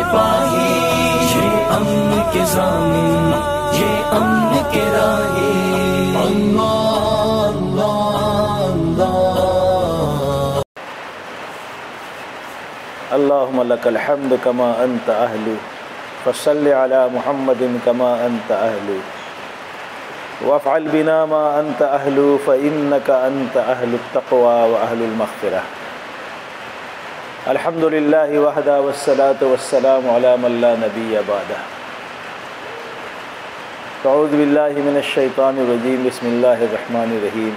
सिपाही, ये अमन के ज़ामिन, ये अमन के राही। अल्लाह अल्लाह अल्लाह। अल्लाहुम्मा लकल हम्द कमा अंत अहलु, फसल्लि अला मुहम्मदिन कमा अंत अहलु, वफ़अल बिना मा अंत अहलु, फ़इन्नका अंत अहलुत तक़वा व अहलुल मग़फ़िरह। अल्हम्दुलिल्लाहि वहदा वस्सलातु वस्सलामु अला मन ला नबिय्य बअदह। अऊज़ु बिल्लाहि मिनश शैतानिर रजीम, बिस्मिल्लाहिर रहमानिर रहीम।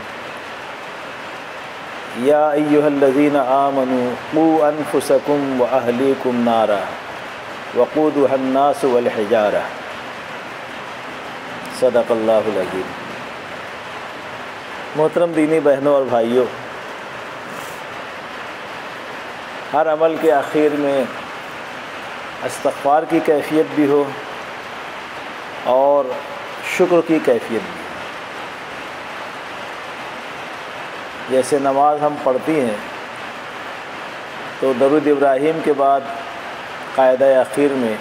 या अय्युहल्लज़ीना आमनू क़ू अनफ़ुसकुम व अहलीकुम नारा वक़ूदुहन नासु वल हिजारा। सदक़ल्लाहुल अज़ीम। मोहतरम दीनी बहनों और भाइयों, हर अमल के आखिर में इस्तिग़फ़ार की कैफियत भी हो और शुक्र की कैफियत भी। जैसे नमाज हम पढ़ती हैं तो दरूद इब्राहिम के बाद कायदा आखिर में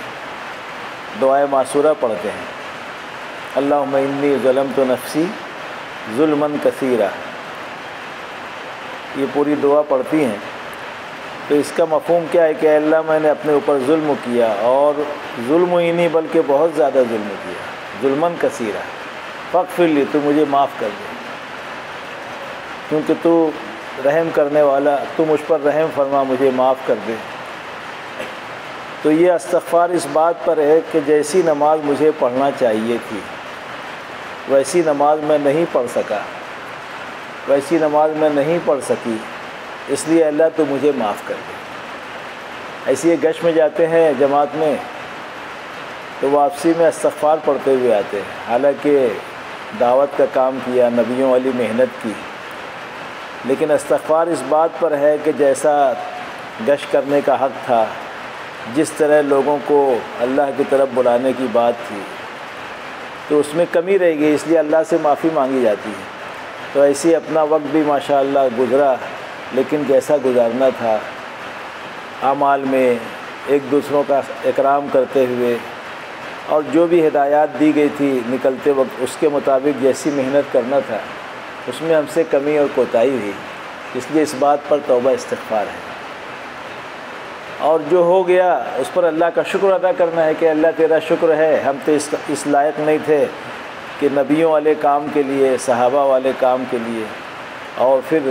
दुआए मासूरा पढ़ते हैं। अल्लाहुम्मा इन्नी ज़लमतु नफ़्सी ज़ुल्मन कसीरा। ये पूरी दुआ पढ़ती हैं तो इसका मफ़हूम क्या है कि अल्लाह मैंने अपने ऊपर जुल्म किया, और जुल्म ही नहीं बल्कि बहुत ज़्यादा जुल्म किया, जुल्मन कसीरा। फ़क़्फ़िर ली, तू मुझे माफ़ कर दे, क्योंकि तू रहम करने वाला, तू मुझ पर रहम फरमा, मुझे माफ़ कर दे। तो ये इस्तिग़फ़ार इस बात पर है कि जैसी नमाज मुझे पढ़ना चाहिए थी वैसी नमाज मैं नहीं पढ़ सका, वैसी नमाज मैं नहीं पढ़ सकी, इसलिए अल्लाह तो मुझे माफ़ कर दे। ऐसे गश्त में जाते हैं जमात में तो वापसी में इस्तिग़फ़ार पढ़ते हुए आते हैं। हालांकि दावत का काम किया, नबियों वाली मेहनत की, लेकिन इस्तिग़फ़ार इस बात पर है कि जैसा गश्त करने का हक़ था, जिस तरह लोगों को अल्लाह की तरफ बुलाने की बात थी, तो उसमें कमी रह गई, इसलिए अल्लाह से माफ़ी मांगी जाती है। तो ऐसे अपना वक्त भी माशाअल्लाह गुज़रा, लेकिन जैसा गुजारना था आमाल में, एक दूसरों का इकराम करते हुए, और जो भी हिदायत दी गई थी निकलते वक्त उसके मुताबिक जैसी मेहनत करना था, उसमें हमसे कमी और कोताही हुई, इसलिए इस बात पर तौबा इस्तिग़फ़ार है। और जो हो गया उस पर अल्लाह का शुक्र अदा करना है कि अल्लाह तेरा शुक्र है, हम तो इस लायक नहीं थे कि नबियों वाले काम के लिए, सहाबा वाले काम के लिए, और फिर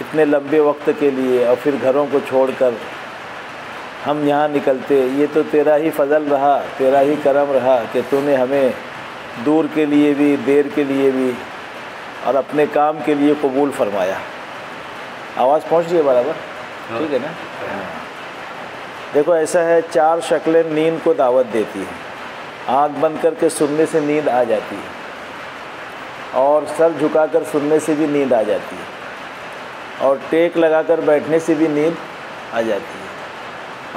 इतने लंबे वक्त के लिए, और फिर घरों को छोड़कर हम यहाँ निकलते। ये तो तेरा ही फजल रहा, तेरा ही करम रहा कि तूने हमें दूर के लिए भी, देर के लिए भी, और अपने काम के लिए कबूल फरमाया। आवाज़ पहुँच रही है बराबर? ठीक है ना? देखो ऐसा है, चार शक्लें नींद को दावत देती हैं। आँख बंद करके सुनने से नींद आ जाती है, और सर झुकाकर सुनने से भी नींद आ जाती है, और टेक लगाकर बैठने से भी नींद आ जाती है,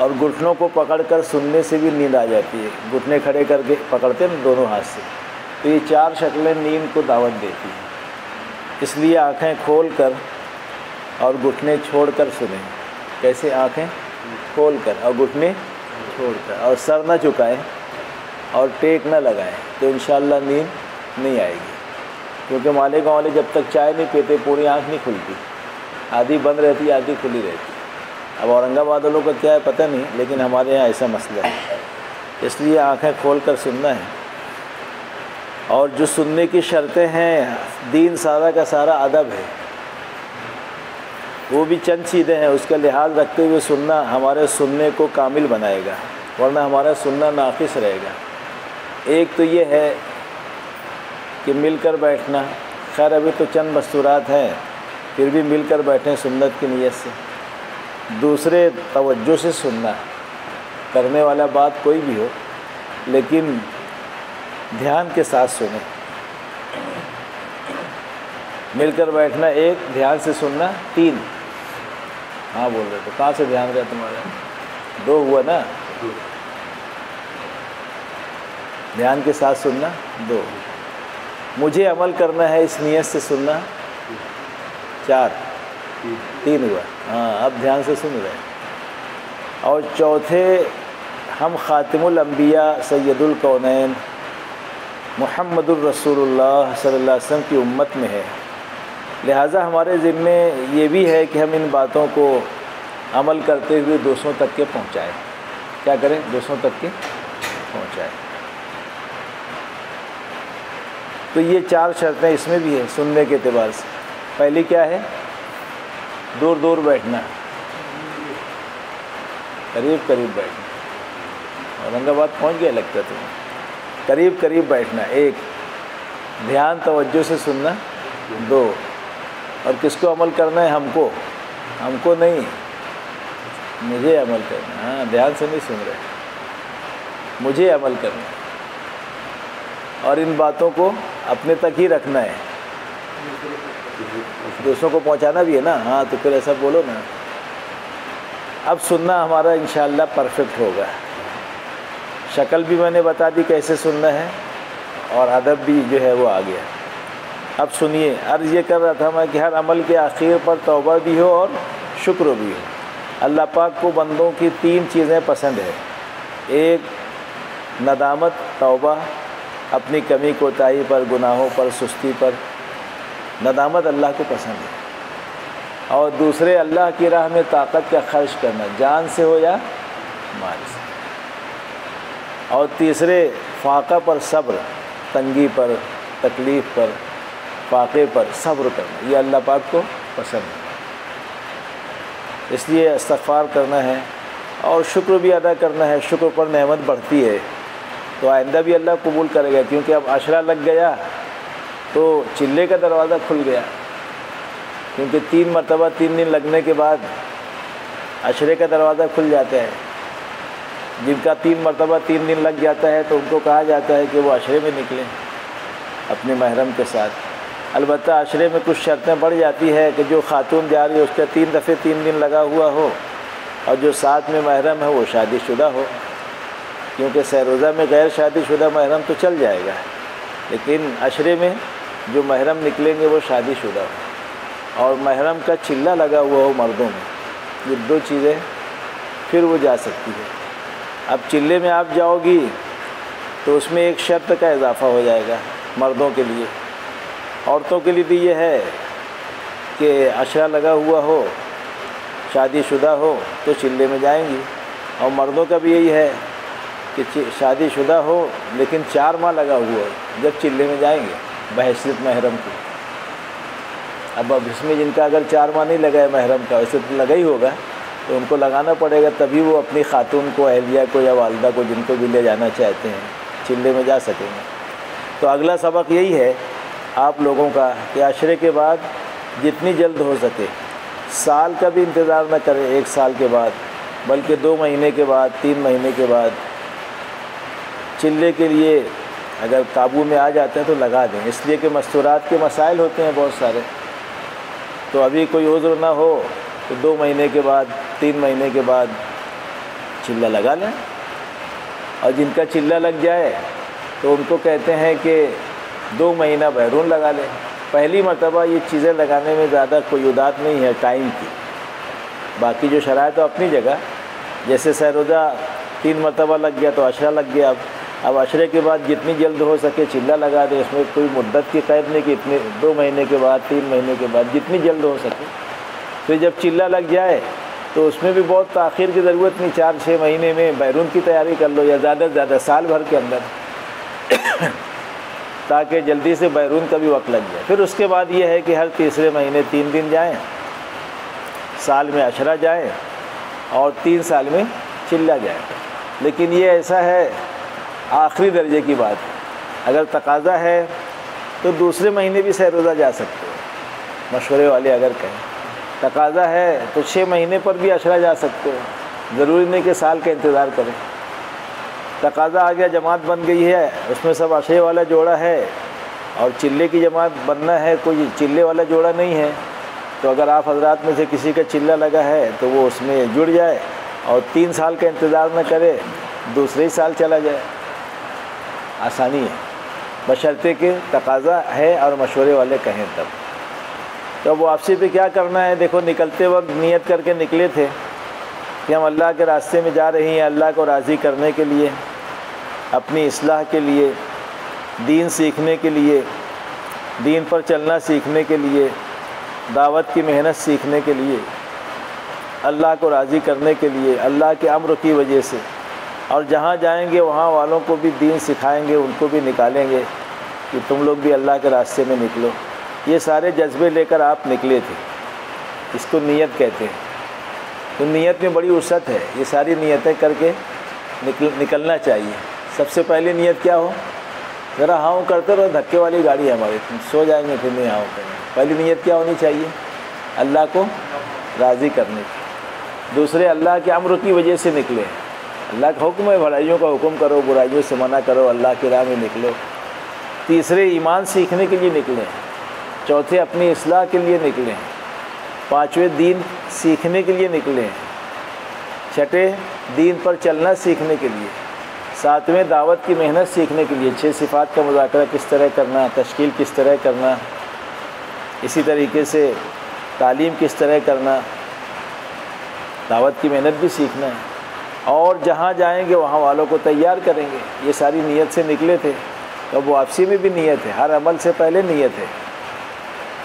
और घुटनों को पकड़कर सुनने से भी नींद आ जाती है। घुटने खड़े करके पकड़ते हैं दोनों हाथ से, तो ये चार शक्लें नींद को दावत देती हैं। इसलिए आँखें खोलकर और घुटने छोड़कर सुने। कैसे? आँखें खोलकर और घुटने छोड़कर, और सर ना झुकाएं और टेक ना लगाएं, तो इंशाअल्लाह नींद नहीं आएगी। क्योंकि मालेगाँव वाले जब तक चाय नहीं पीते पूरी आँख नहीं खुलती, आधी बंद रहती है, आधी खुली रहती है। अब औरंगाबाद वालों का क्या है पता नहीं, लेकिन हमारे यहाँ ऐसा मसला है। इसलिए आंखें खोलकर सुनना है, और जो सुनने की शर्तें हैं, दीन सारा का सारा अदब है, वो भी चंद चीज़ें हैं, उसका लिहाज रखते हुए सुनना हमारे सुनने को कामिल बनाएगा, वरना हमारा सुनना नाक़िस रहेगा। एक तो ये है कि मिलकर बैठना, खैर अभी तो चंद मस्तूरात हैं, फिर भी मिलकर बैठें सुन्नत की नीयत से। दूसरे, तवज्जो से सुनना, करने वाला बात कोई भी हो लेकिन ध्यान के साथ सुने। मिलकर बैठना एक, ध्यान से सुनना तीन। हाँ बोल रहे थे, कहाँ से ध्यान गया तुम्हारा? दो हुआ ना, ध्यान के साथ सुनना दो। मुझे अमल करना है इस नीयत से सुनना चार, तीन हुआ। हाँ, अब ध्यान से सुन रहे हैं। और चौथे हम ख़ातिमुल अंबिया सैयदुल कौनैन मुहम्मदुर रसूलुल्लाह सल्लल्लाहु अलैहि वसल्लम की उम्मत में है। लिहाजा हमारे ज़िम्मे ये भी है कि हम इन बातों को अमल करते हुए दूसरों तक के पहुँचाएँ। क्या करें? दूसरों तक के पहुँचाएँ। तो ये चार शर्तें इसमें भी हैं सुनने के अतबार से। पहली क्या है? दूर दूर बैठना, करीब करीब बैठना। औरंगाबाद पहुंच गया लगता तुम्हें। करीब करीब बैठना एक, ध्यान तवज्जो से सुनना दो। और किसको अमल करना है? हमको, हमको नहीं, मुझे अमल करना। हाँ, ध्यान से नहीं सुन रहे, मुझे अमल करना। और इन बातों को अपने तक ही रखना है, दूसरों को पहुंचाना भी है ना। हाँ, तो फिर ऐसा बोलो ना। अब सुनना हमारा इंशाअल्लाह परफेक्ट होगा। शक्ल भी मैंने बता दी कैसे सुनना है, और अदब भी जो है वो आ गया। अब सुनिए, अर्ज़ ये कर रहा था मैं कि हर अमल के आखिर पर तौबा भी हो और शुक्र भी हो। अल्लाह पाक को बंदों की तीन चीज़ें पसंद है, एक नदामत, तौबा अपनी कमी कोताही पर, गुनाहों पर, सुस्ती पर, नदामत अल्लाह को पसंद है। और दूसरे, अल्लाह की राह में ताकत का खर्च करना, जान से हो या माल से। और तीसरे, फाका पर सब्र, तंगी पर, तकलीफ़ पर, फाके पर सब्र करना। यह अल्लाह पाक को पसंद है। इसलिए इस्तग़फ़ार करना है और शुक्र भी अदा करना है। शुक्र पर नेमत बढ़ती है, तो आइंदा भी अल्लाह कबूल करेगा, क्योंकि अब अशरा लग गया तो चिल्ले का दरवाज़ा खुल गया। क्योंकि 3 मरतबा 3 दिन लगने के बाद अशरे का दरवाज़ा खुल जाता है। जिनका 3 मरतबा 3 दिन लग जाता है तो उनको कहा जाता है कि वो अशरे में निकलें अपने महरम के साथ। अलबत्ता अशरे में कुछ शर्तें बढ़ जाती है कि जो खातून जा रही है उसका 3 दफ़े 3 दिन लगा हुआ हो, और जो साथ में महरम है वो शादीशुदा हो। क्योंकि सहरोज़ा में गैर शादीशुदा महरम तो चल जाएगा, लेकिन अशरे में जो महरम निकलेंगे वो शादीशुदा हो और महरम का चिल्ला लगा हुआ हो मर्दों में। ये 2 चीज़ें, फिर वो जा सकती है। अब चिल्ले में आप जाओगी तो उसमें एक शर्त का इजाफा हो जाएगा मर्दों के लिए। औरतों के लिए भी ये है कि अशरा लगा हुआ हो, शादीशुदा हो तो चिल्ले में जाएंगी। और मर्दों का भी यही है कि शादीशुदा हो लेकिन 4 माह लगा हुआ है, जब चिल्ले में जाएंगे बहैसियत महरम को। अब इसमें जिनका अगर 4 माह नहीं लगा है महरम का, वैसे तो लगा ही होगा, तो उनको लगाना पड़ेगा, तभी वो अपनी खातून को, अहलिया को या वालदा को, जिनको भी ले जाना चाहते हैं, चिल्ले में जा सकेंगे। तो अगला सबक यही है आप लोगों का कि आशरे के बाद जितनी जल्द हो सके, साल का भी इंतज़ार न करें 1 साल के बाद, बल्कि 2 महीने के बाद, 3 महीने के बाद चिल्ले के लिए अगर काबू में आ जाते हैं तो लगा दें। इसलिए कि मस्तूरात के मसाइल होते हैं बहुत सारे, तो अभी कोई उज़्र ना हो तो 2 महीने के बाद, 3 महीने के बाद चिल्ला लगा लें। और जिनका चिल्ला लग जाए तो उनको कहते हैं कि 2 महीना बैरून लगा लें। पहली मरतबा ये चीज़ें लगाने में ज़्यादा कोई उदात नहीं है टाइम की, बाकी जो शराय तो अपनी जगह। जैसे सहरोज़ा 3 मरतबा लग गया तो अशरा लग गया। अब अशरे के बाद जितनी जल्द हो सके चिल्ला लगा दें। इसमें कोई मुद्दत की क़ैद नहीं कि इतने 2 महीने के बाद, 3 महीने के बाद, जितनी जल्द हो सके। फिर जब चिल्ला लग जाए तो उसमें भी बहुत ताख़ीर की ज़रूरत नहीं, 4-6 महीने में बैरून की तैयारी कर लो, या ज़्यादा से ज़्यादा साल भर के अंदर, ताकि जल्दी से बैरून का भी वक्त लग जाए। फिर उसके बाद ये है कि हर तीसरे महीने 3 दिन जाएँ, साल में अशरा जाए और 3 साल में चिल्ला जाए। लेकिन ये ऐसा है आखिरी दर्जे की बात। अगर तकाजा है तो दूसरे महीने भी सहरोज़ा जा सकते हो, मशवरे वाले अगर कहें। तकाजा है तो 6 महीने पर भी अशरा जा सकते हो, ज़रूरी नहीं कि साल का इंतज़ार करें। तकाजा आ गया, जमात बन गई है, उसमें सब अशरे वाला जोड़ा है और चिल्ले की जमात बनना है, कोई चिल्ले वाला जोड़ा नहीं है, तो अगर आप हजरात में से किसी का चिल्ला लगा है तो वो उसमें जुड़ जाए और 3 साल का इंतज़ार न करे, दूसरे ही साल चला जाए। आसानी है, बशर्ते कि तकाज़ा है और मशवरे वाले कहें तब। तो वापसी पे क्या करना है? देखो, निकलते वक्त नियत करके निकले थे कि हम अल्लाह के रास्ते में जा रही हैं, अल्लाह को राज़ी करने के लिए, अपनी इस्लाह के लिए, दीन सीखने के लिए, दीन पर चलना सीखने के लिए, दावत की मेहनत सीखने के लिए, अल्लाह को राज़ी करने के लिए, अल्लाह के अम्र की वजह से। और जहाँ जाएंगे वहाँ वालों को भी दीन सिखाएंगे, उनको भी निकालेंगे कि तुम लोग भी अल्लाह के रास्ते में निकलो। ये सारे जज्बे लेकर आप निकले थे, इसको नीयत कहते हैं। तो नीयत में बड़ी उसत है, ये सारी नीयतें करके निकलना चाहिए। सबसे पहले नीयत क्या हो, ज़रा हाँ करते रहो, धक्के वाली गाड़ी है हमारी, तुम सो जाएंगे फिर नहीं हाँ करेंगे। पहली नीयत क्या होनी चाहिए, अल्लाह को राज़ी करने की। दूसरे, अल्लाह के अम्र की वजह से निकले, अल्लाह का हुक्म है, भलाइयों का हुक्म करो, बुराइयों से मना करो, अल्लाह की राह में निकलो। तीसरे, ईमान सीखने के लिए निकलें। चौथे, अपनी इस्लाह के लिए निकलें। पाँचवें, दीन सीखने के लिए निकलें। छठे, दीन पर चलना सीखने के लिए। सातवें, दावत की मेहनत सीखने के लिए। छह सिफात का मुज़ाकरा किस तरह करना, तश्कील किस तरह करना, इसी तरीके से तालीम किस तरह करना, दावत की मेहनत भी सीखना है। और जहाँ जाएंगे वहाँ वालों को तैयार करेंगे। ये सारी नीयत से निकले थे, तो अब वापसी में भी नीयत है। हर अमल से पहले नीयत है।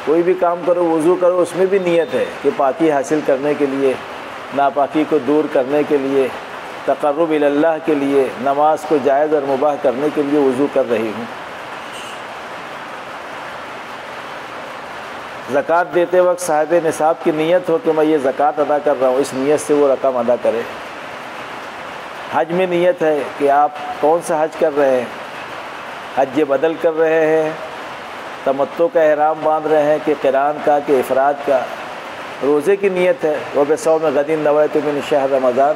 कोई भी काम करो, वज़ू करो, उसमें भी नीयत है कि पाकी हासिल करने के लिए, नापाकी को दूर करने के लिए, तक़र्रुब इल्लाह के लिए, नमाज को जायज़ और मुबाह करने के लिए वज़ू कर रही हूँ। ज़कात देते वक्त साहिब निसाब की नीयत हो कि मैं ये ज़कात अदा कर रहा हूँ, इस नीयत से वो रकम अदा करे। हज में नीयत है कि आप कौन सा हज कर रहे हैं, हज बदल कर रहे हैं, तमत्तो का एहराम बांध रहे हैं कि क़िरान का, कि इफ़राद का। रोज़े की नीयत है, रब सौ में गदीन नवैत मिन शहर रमज़ान।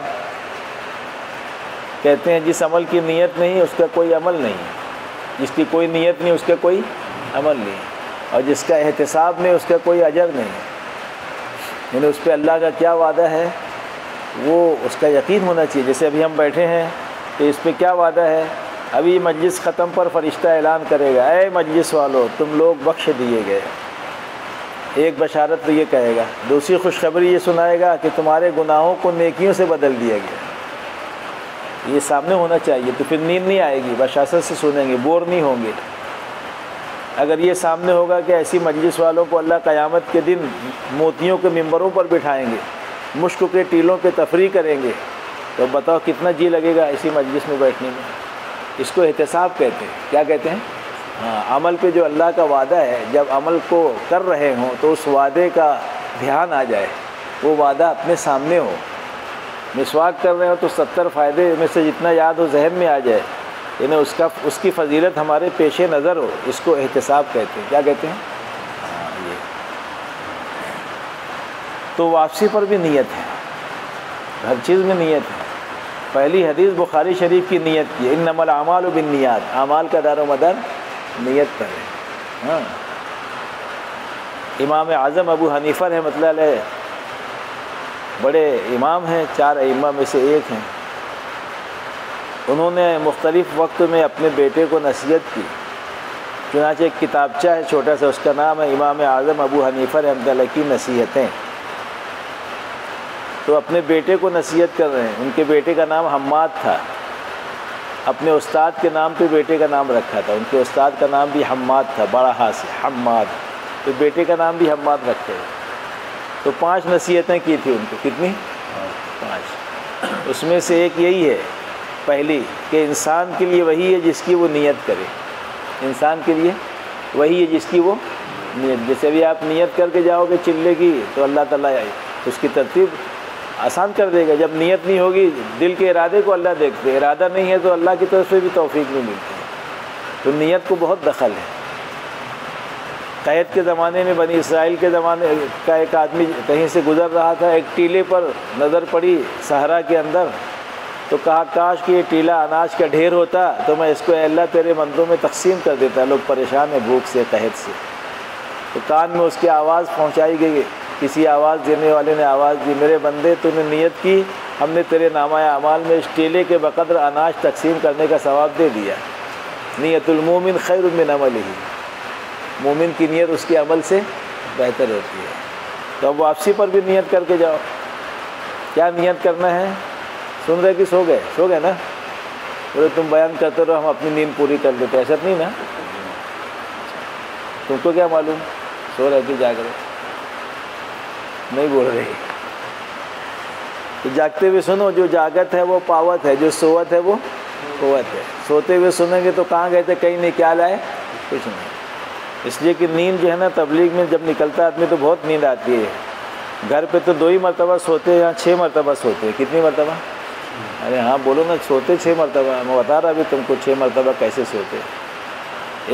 कहते हैं जिस अमल की नीयत नहीं उसका कोई अमल नहीं, जिसकी कोई नीयत नहीं उसका कोई अमल नहीं, और जिसका एहतिसाब नहीं उसका कोई अजर नहीं। यानी उस पर अल्लाह का क्या वादा है वो उसका यकीन होना चाहिए। जैसे अभी हम बैठे हैं तो इस पर क्या वादा है, अभी मजलिस ख़त्म पर फरिश्ता ऐलान करेगा, ऐ मजलिस वालों तुम लोग बख्श दिए गए। एक बशारत तो ये कहेगा, दूसरी खुशखबरी ये सुनाएगा कि तुम्हारे गुनाहों को नेकियों से बदल दिया गया। ये सामने होना चाहिए, तो फिर नींद नहीं आएगी, बशासत से सुनेंगे, बोर नहीं होंगे। अगर ये सामने होगा कि ऐसी मजलिस वालों को अल्लाह क़यामत के दिन मोतियों के मिंबरों पर बिठाएंगे, मुश्क के टीलों पे तफरी करेंगे, तो बताओ कितना जी लगेगा इसी मजलिस में बैठने में। इसको एहतिसाब कहते हैं। क्या कहते हैं? हाँ, अमल पे जो अल्लाह का वादा है, जब अमल को कर रहे हों तो उस वादे का ध्यान आ जाए, वो वादा अपने सामने हो। मिसवाक कर रहे हो तो 70 फ़ायदे में से जितना याद हो जहन में आ जाए, यानी उसकी फजीलत हमारे पेश नज़र हो। इसको एहतिसाब कहते हैं। क्या कहते हैं? ये तो वापसी पर भी नीयत है, हर चीज़ में नीयत है। पहली हदीस बुखारी शरीफ की नीयत की, इन्नमल आमाल बिन्नियात, आमाल का दारो मदार नीयत पर है। हाँ, इमाम आज़म अबू हनीफा रहमतुल्लाह बड़े इमाम हैं, 4 इमाम में से एक हैं। उन्होंने मुख्तलिफ़ वक्त में अपने बेटे को नसीहत की, चुनांचे एक किताबचा है छोटा सा, उसका नाम है इमाम आज़म अबू हनीफ़ा रहमतुल्लाह की नसीहतें। तो अपने बेटे को नसीहत कर रहे हैं। उनके बेटे का नाम हम्माद था, अपने उस्ताद के नाम पे बेटे का नाम रखा था। उनके उस्ताद का नाम भी हम्माद था, बड़ा हास हम्माद, तो बेटे का नाम भी हम्माद रखे। तो 5 नसीहतें की थी उनको। कितनी? 5। उसमें से एक यही है पहली कि इंसान के लिए वही है जिसकी वो नियत करे, इंसान के लिए वही है जिसकी वो नियत। जैसे भी आप नियत करके जाओगे चिल्ले की, तो अल्लाह ताला उसकी तरतीब आसान कर देगा। जब नियत नहीं होगी, दिल के इरादे को अल्लाह देखते हैं, इरादा नहीं है तो अल्लाह की तरफ से भी तौफीक नहीं मिलती। तो नियत को बहुत दखल है। क़ैद के ज़माने में बनी इसराइल के ज़माने का एक आदमी कहीं से गुज़र रहा था, एक टीले पर नज़र पड़ी सहरा के अंदर, तो कहा काश कि ये टीला अनाज का ढेर होता तो मैं इसको अल्लाह तेरे मंदों में तकसीम कर देता। लोग परेशान हैं भूख से, कहत से। तो कान में उसकी आवाज़ पहुंचाई गई, किसी आवाज़ देने वाले ने आवाज़ दी, मेरे बंदे तूने नियत की, हमने तेरे नामाए अमाल में इस टीले के बकदर अनाज तकसीम करने का सवाब दे दिया। नियतुल मोमिन खैरुन मिन अमलिही, मोमिन की नियत उसके अमल से बेहतर होती है। तो अब वापसी पर भी नियत करके जाओ। क्या नियत करना है? सुन रहे कि सो गए ना, बोले तुम बयान करते रहो हम अपनी नींद पूरी कर लेते, ऐसा नहीं ना, तुमको क्या मालूम सो रहे कि जाग रहे, नहीं बोल रही। तो जागते हुए सुनो, जो जागत है वो पावत है, जो सोवत है वो खोवत है। सोते हुए सुनेंगे तो कहाँ गए थे, कहीं नहीं, क्या लाए, कुछ नहीं। इसलिए कि नींद जो है ना, तबलीग में जब निकलता आदमी तो बहुत नींद आती है। घर पे तो 2 ही मरतबा सोते हैं, यहाँ 6 मरतबा सोते हैं। कितनी मरतबा? अरे हाँ बोलो ना, सोते 6 मरतबा। मैं बता रहा अभी तुमको 6 मरतबा कैसे सोते।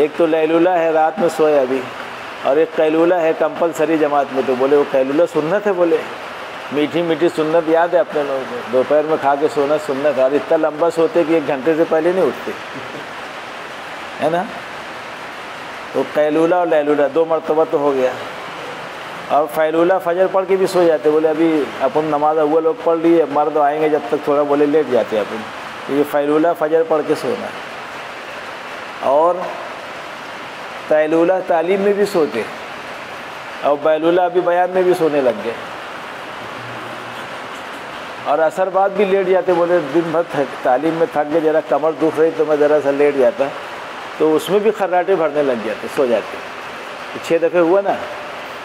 एक तो लैलूला है, रात में सोए अभी, और एक कैलूला है कंपलसरी जमात में। तो बोले वो कैलूला सुन्नत है, बोले मीठी मीठी सुन्नत याद है अपने लोगों को, दोपहर में खा के सोना सुन्नत। और इतना लंबा सोते कि 1 घंटे से पहले नहीं उठते, है ना। तो कैलूला और लैलूला 2 मरतबा तो हो गया। और फैलूला फजर पढ़ के भी सो जाते, बोले अभी अपन नमाज हुआ लोग पढ़ लिए, मर्द आएंगे जब तक थोड़ा, बोले लेट जाते अपन, क्योंकि फैलूला फजर पढ़ के सोना। और तैलूला तालीम में भी सोते, और बैलूला अभी बयान में भी सोने लग गए। और असर बाद भी लेट जाते, बोले दिन भर तालीम में थक गए, जरा कमर दुख रही तो मैं ज़रा सा लेट जाता, तो उसमें भी खर्राटे भरने लग जाते, सो जाते। तो 6 दफ़े हुआ ना,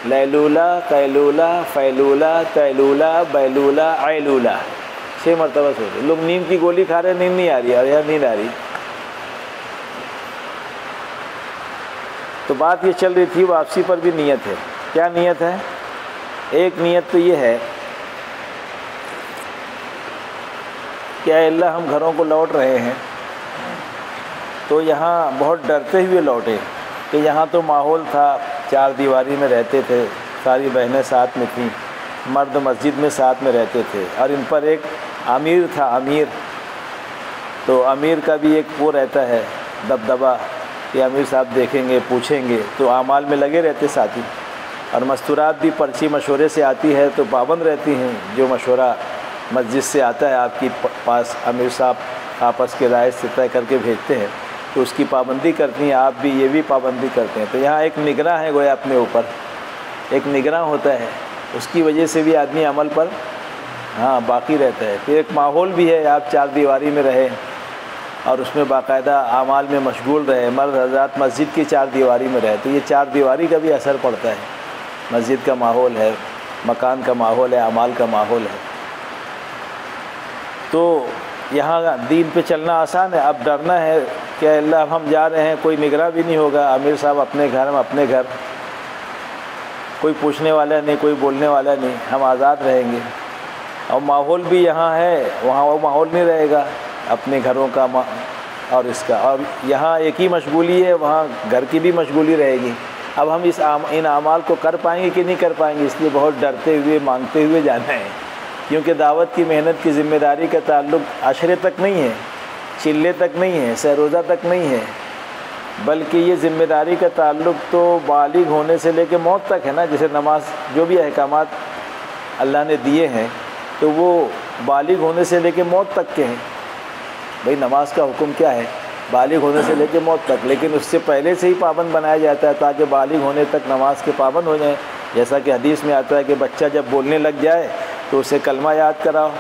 लैलूला कैलूला फैलूला तैलूला बैलूला आयलूला, 6 मरतबा सो गए। लोग नींद की गोली खा रहे, नींद नहीं आ रही, और यहाँ नींद आ रही। तो बात ये चल रही थी, वापसी पर भी नीयत है। क्या नीयत है? एक नीयत तो ये है कि अल्लाह हम घरों को लौट रहे हैं, तो यहाँ बहुत डरते हुए लौटे कि यहाँ तो माहौल था, 4 दीवारी में रहते थे, सारी बहनें साथ में थीं, मर्द मस्जिद में साथ में रहते थे, और इन पर एक अमीर था, अमीर। तो अमीर का भी एक वो रहता है दबदबा कि अमीर साहब देखेंगे पूछेंगे, तो आमाल में लगे रहते साथी। और मस्तूरात भी पर्ची मशवरे से आती है तो पाबंद रहती हैं, जो मशवरा मस्जिद से आता है आपकी पास अमीर साहब आपस के राय से तय करके भेजते हैं, तो उसकी पाबंदी करती हैं, आप भी ये भी पाबंदी करते हैं। तो यहाँ एक निगरान है गोया अपने ऊपर, एक निगरान होता है, उसकी वजह से भी आदमी अमल पर हाँ बाकी रहता है। तो एक माहौल भी है, आप 4 दीवारी में रहे और उसमें बाकायदा आमाल में मशगूल रहे, मर्द हजरात मस्जिद की 4 दीवारी में रहे, तो ये 4 दीवारी का भी असर पड़ता है। मस्जिद का माहौल है, मकान का माहौल है, आमाल का माहौल है। तो यहाँ दीन पे चलना आसान है। अब डरना है कि अल्लाह अब हम जा रहे हैं, कोई निगरान भी नहीं होगा, आमिर साहब अपने घर, हम अपने घर, कोई पूछने वाला नहीं, कोई बोलने वाला नहीं, हम आज़ाद रहेंगे। और माहौल भी यहाँ है, वहाँ वो माहौल नहीं रहेगा अपने घरों का और इसका। और यहाँ एक ही मशगूली है, वहाँ घर की भी मशगूली रहेगी। अब हम इस इन आमाल को कर पाएंगे कि नहीं कर पाएंगे, इसलिए बहुत डरते हुए मांगते हुए जाना है, क्योंकि दावत की मेहनत की ज़िम्मेदारी का ताल्लुक आशरे तक नहीं है, चिल्ले तक नहीं है, सहरोज़ा तक नहीं है, बल्कि ये ज़िम्मेदारी का ताल्लुक तो बालिग होने से लेकर मौत तक है ना। जैसे नमाज जो भी अहकामात अल्लाह ने दिए हैं तो वो बालिग होने से लेकर मौत तक के हैं। भाई नमाज का हुक्म क्या है? बालिग होने से लेकर मौत तक, लेकिन उससे पहले से ही पाबंद बनाया जाता है ताकि बालिग होने तक नमाज के पाबंद हो जाए। जैसा कि हदीस में आता है कि बच्चा जब बोलने लग जाए तो उसे कलमा याद कराओ,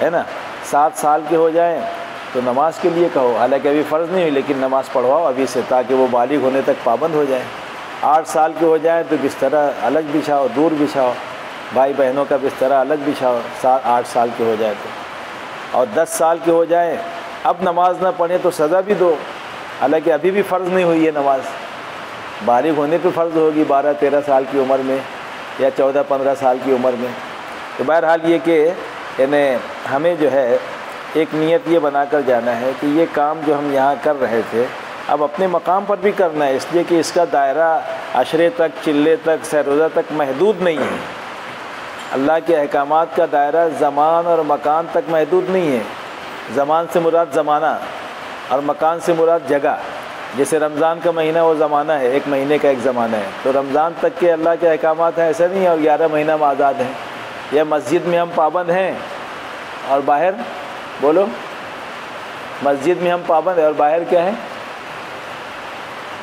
है ना। 7 साल के हो जाएं तो नमाज के लिए कहो, हालांकि अभी फ़र्ज़ नहीं हुई, लेकिन नमाज पढ़वाओ अभी से, ताकि वो बालिग होने तक पाबंद हो जाए। 8 साल के हो जाएं तो बिस्तरा अलग बिछाओ, दूर बिछाओ, भाई बहनों का बिस्तरा अलग बिछाओ, 8 साल के हो जाए तो। और 10 साल के हो जाएं, अब नमाज ना पढ़ें तो सज़ा भी दो, हालाँकि अभी भी फ़र्ज़ नहीं हुई है नमाज, बालिग होने पर फ़र्ज़ होगी 12-13 साल की उम्र में, या 14-15 साल की उम्र में। तो बहरहाल ये कि यानी हमें जो है एक नीयत ये बनाकर जाना है कि ये काम जो हम यहाँ कर रहे थे अब अपने मकाम पर भी करना है, इसलिए कि इसका दायरा अशरे तक, चिल्ले तक, सहरोज़ा तक महदूद नहीं है। अल्लाह के अहकामात का दायरा ज़मान और मकान तक महदूद नहीं है। ज़मान से मुराद ज़माना और मकान से मुराद जगह। जैसे रमज़ान का महीना वो ज़माना है, एक महीने का एक ज़माना है, तो रमज़ान तक के अल्लाह के अहकामात हैं, ऐसा नहीं है और 11 महीना हम आज़ाद हैं, या मस्जिद में हम पाबंद हैं और बाहर, बोलो मस्जिद में हम पाबंद हैं और बाहर क्या है?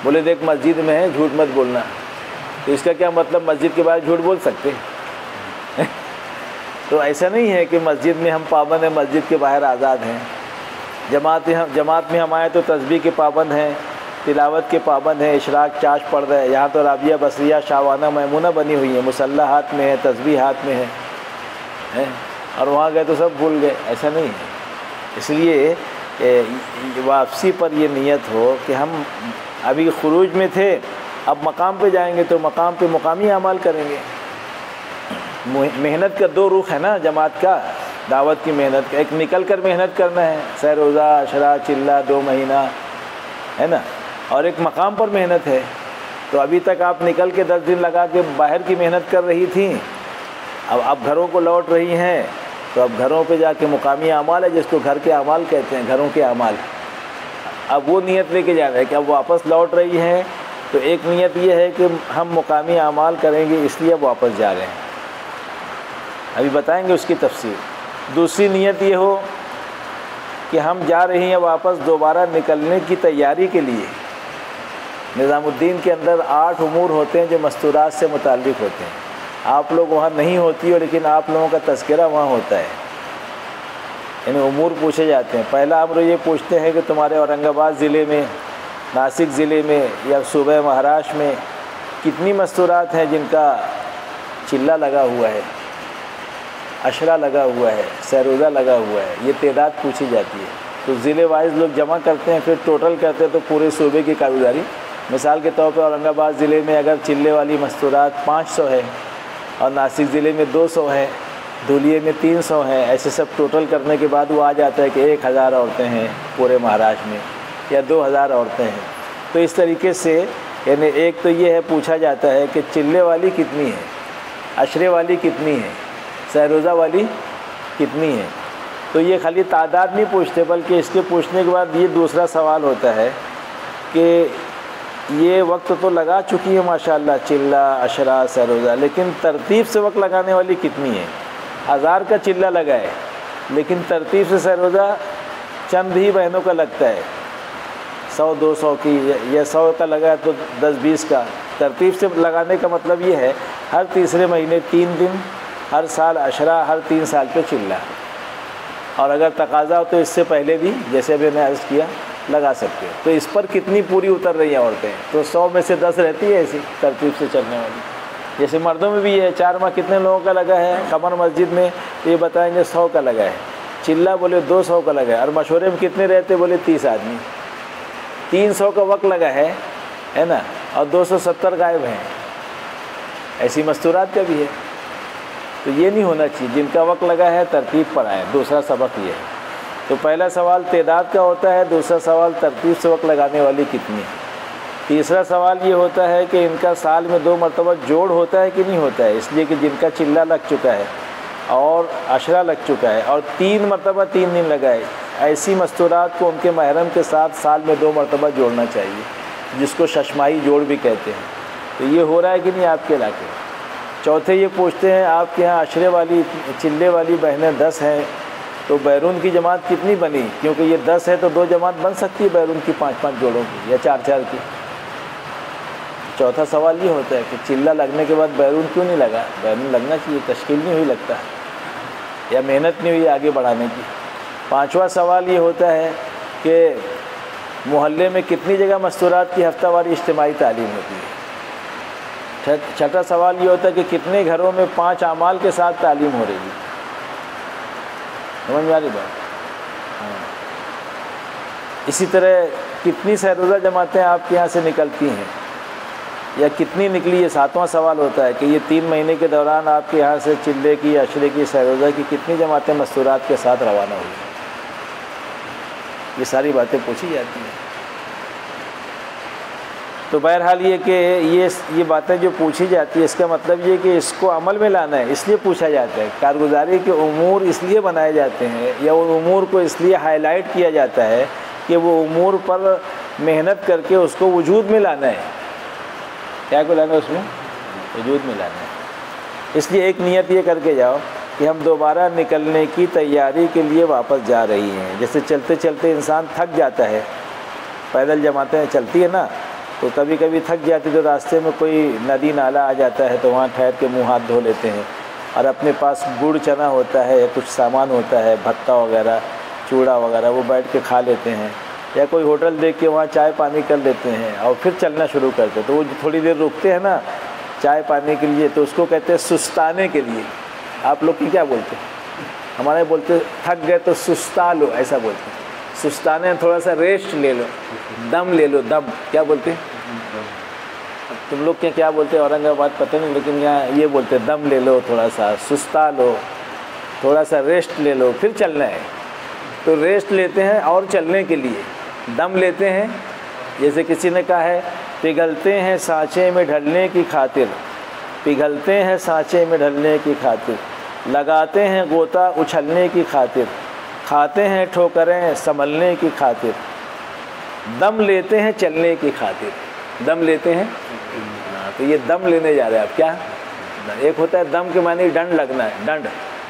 बोले देख मस्जिद में है, झूठ मत बोलना। तो इसका क्या मतलब? मस्जिद के बाहर झूठ बोल सकते तो ऐसा नहीं है कि मस्जिद में हम पाबंद हैं, मस्जिद के बाहर आज़ाद हैं। जमात में हम आए तो तस्बीह के पाबंद हैं, तिलावत के पाबंद हैं, इशराक चाश पड़ रहे हैं। यहाँ तो राबिया बसरिया शावाना मैमूना बनी हुई है, मुसल्ला हाथ में है, तस्बीह हाथ में है, और वहाँ गए तो सब भूल गए, ऐसा नहीं है। इसलिए वापसी पर ये नीयत हो कि हम अभी खुरूज में थे, अब मकाम पे जाएंगे तो मकाम पे मुकामी अमाल करेंगे। मेहनत का दो रुख है ना जमात का, दावत की मेहनत का। एक निकल कर मेहनत करना है, सैर रोज़ा अशरा चिल्ला 2 महीना है ना, और एक मकाम पर मेहनत है। तो अभी तक आप निकल के 10 दिन लगा के बाहर की मेहनत कर रही थी, अब आप घरों को लौट रही हैं, तो अब घरों पे जाके मुकामी अमाल है, जिसको घर के अमाल कहते हैं, घरों के अमाल। अब वो नीयत लेके जा रहे हैं कि अब वापस लौट रही हैं, तो एक नीयत ये है कि हम मुकामी अमाल करेंगे, इसलिए अब वापस जा रहे हैं, अभी बताएंगे उसकी तफसील। दूसरी नीयत ये हो कि हम जा रही हैं वापस दोबारा निकलने की तैयारी के लिए। निज़ामुद्दीन के अंदर 8 उमूर होते हैं जो मस्तूरात से मुताल्लिक़ होते हैं। आप लोग वहाँ नहीं होती हो, लेकिन आप लोगों का तस्करा वहाँ होता है, यानी उमूर पूछे जाते हैं। पहला अमर ये पूछते हैं कि तुम्हारे औरंगाबाद ज़िले में, नासिक ज़िले में या सूबे महाराष्ट्र में कितनी मस्तूरात हैं जिनका चिल्ला लगा हुआ है, अशरा लगा हुआ है, सैरोज़ा लगा हुआ है, ये तादाद पूछी जाती है। तो ज़िले वाइज लोग जमा करते हैं, फिर टोटल करते हैं तो पूरे सूबे की कारोबारी। मिसाल के तौर पर औरंगाबाद ज़िले में अगर चिल्ले वाली मस्तूरात 500 है और नासिक ज़िले में 200 है, धुलिये में 300 है, ऐसे सब टोटल करने के बाद वो आ जाता है कि 1000 औरतें हैं पूरे महाराष्ट्र में या 2000 औरतें हैं। तो इस तरीके से, यानी एक तो ये है पूछा जाता है कि चिल्ले वाली कितनी है, अशरे वाली कितनी है, सैरोज़ा वाली कितनी है। तो ये खाली तादाद नहीं पूछते, बल्कि इसके पूछने के बाद ये दूसरा सवाल होता है कि ये वक्त तो लगा चुकी है माशाल्लाह चिल्ला अशरा सरोज़ा, लेकिन तरतीब से वक्त लगाने वाली कितनी है। 1000 का चिल्ला लगाए, लेकिन तरतीब से सरोज़ा चंद ही बहनों का लगता है, 100-200 की या 100 का लगाए तो 10-20 का। तरतीब से लगाने का मतलब ये है हर तीसरे महीने 3 दिन, हर साल अशरा, हर 3 साल पे चिल्ला, और अगर तकाजा हो तो इससे पहले भी, जैसे अभी मैंने अर्ज़ किया, लगा सकते हो। तो इस पर कितनी पूरी उतर रही हैं औरतें, तो 100 में से 10 रहती है ऐसी तरतीब से चलने वाली। जैसे मर्दों में भी है, 4 माह कितने लोगों का लगा है कमर मस्जिद में, तो ये बताएंगे 100 का लगा है, चिल्ला बोले 200 का लगा है, और मशवरे में कितने रहते बोले 30 आदमी। 300 का वक्त लगा है ना, और 270 गायब हैं, ऐसी मस्तूरात का भी है। तो ये नहीं होना चाहिए, जिनका वक्त लगा है तरतीब पर आए, दूसरा सबक ये है। तो पहला सवाल तादाद का होता है, दूसरा सवाल तरतीब से वक्त लगाने वाली कितनी, तीसरा सवाल ये होता है कि इनका साल में 2 मरतबा जोड़ होता है कि नहीं होता है, इसलिए कि जिनका चिल्ला लग चुका है और अशरा लग चुका है और 3 मरतबा 3 दिन लगाए, ऐसी मस्तूरात को उनके महरम के साथ साल में 2 मरतबा जोड़ना चाहिए, जिसको शशमाही जोड़ भी कहते हैं। तो ये हो रहा है कि नहीं आपके इलाके। चौथे ये पूछते हैं आपके यहाँ अशरे वाली चिल्ले वाली बहनें 10 हैं, तो बैरून की जमात कितनी बनी, क्योंकि ये 10 है तो 2 जमात बन सकती है बैरून की, 5-5 जोड़ों की या 4-4 की। चौथा सवाल ये होता है कि चिल्ला लगने के बाद बैरून क्यों नहीं लगा, बैरून लगना चाहिए, तश्कील नहीं हुई लगता है, या मेहनत नहीं हुई आगे बढ़ाने की। 5वां सवाल ये होता है कि मोहल्ले में कितनी जगह मस्तूरात की हफ्तावारी इज्तिमाई तालीम होती है। 6ठा सवाल ये होता है कि कितने घरों में 5 अमाल के साथ तालीम हो रही है, समझ में आ रही बात। हाँ, इसी तरह कितनी सैरोज़ा जमातें आपके यहाँ से निकलती हैं या कितनी निकली, ये 7वां सवाल होता है कि ये 3 महीने के दौरान आपके यहाँ से चिल्ले की, अशरे की, सैरोज़ा की कितनी जमातें मस्तूरात के साथ रवाना हुई, ये सारी बातें पूछी जाती हैं। तो बहरहाल ये कि ये बातें जो पूछी जाती है, इसका मतलब ये कि इसको अमल में लाना है, इसलिए पूछा जाता है। कारगुजारी के उमूर इसलिए बनाए जाते हैं या उन उमूर को इसलिए हाईलाइट किया जाता है कि वो उमूर पर मेहनत करके उसको वजूद में लाना है। क्या को लाना है उसमें? वजूद में लाना है। इसलिए एक नीयत ये करके जाओ कि हम दोबारा निकलने की तैयारी के लिए वापस जा रही हैं। जैसे चलते चलते इंसान थक जाता है, पैदल जमातें चलती है ना, तो कभी कभी थक जाती, तो रास्ते में कोई नदी नाला आ जाता है तो वहाँ ठहर के मुँह हाथ धो लेते हैं, और अपने पास गुड़ चना होता है या कुछ सामान होता है, भत्ता वगैरह, चूड़ा वगैरह, वो बैठ के खा लेते हैं या कोई होटल देख के वहाँ चाय पानी कर लेते हैं और फिर चलना शुरू करते हैं। तो वो थोड़ी देर रुकते हैं ना चाय पानी के लिए, तो उसको कहते हैं सुस्ताने के लिए। आप लोग की क्या बोलते हैं? हमारे बोलते थक गए तो सुस्ता लो, ऐसा बोलते हैं। सुस्ताने थोड़ा सा रेस्ट ले लो, दम ले लो, दम क्या बोलते हैं? तुम लोग क्या क्या बोलते हैं औरंगाबाद पता नहीं, लेकिन यहाँ ये बोलते हैं दम ले लो, थोड़ा सा सुस्ता लो, थोड़ा सा रेस्ट ले लो, फिर चलना है। तो रेस्ट लेते हैं और चलने के लिए दम लेते हैं। जैसे किसी ने कहा है पिघलते हैं सांचे में ढलने की खातिर, पिघलते हैं सांचे में ढलने की खातिर, लगाते हैं गोता उछलने की खातिर, खाते हैं ठोकरें संभलने की खातिर, दम लेते हैं चलने की खातिर। दम लेते हैं, तो ये दम लेने जा रहे हैं आप। क्या एक होता है दम के माने डंड लगना है, डंड।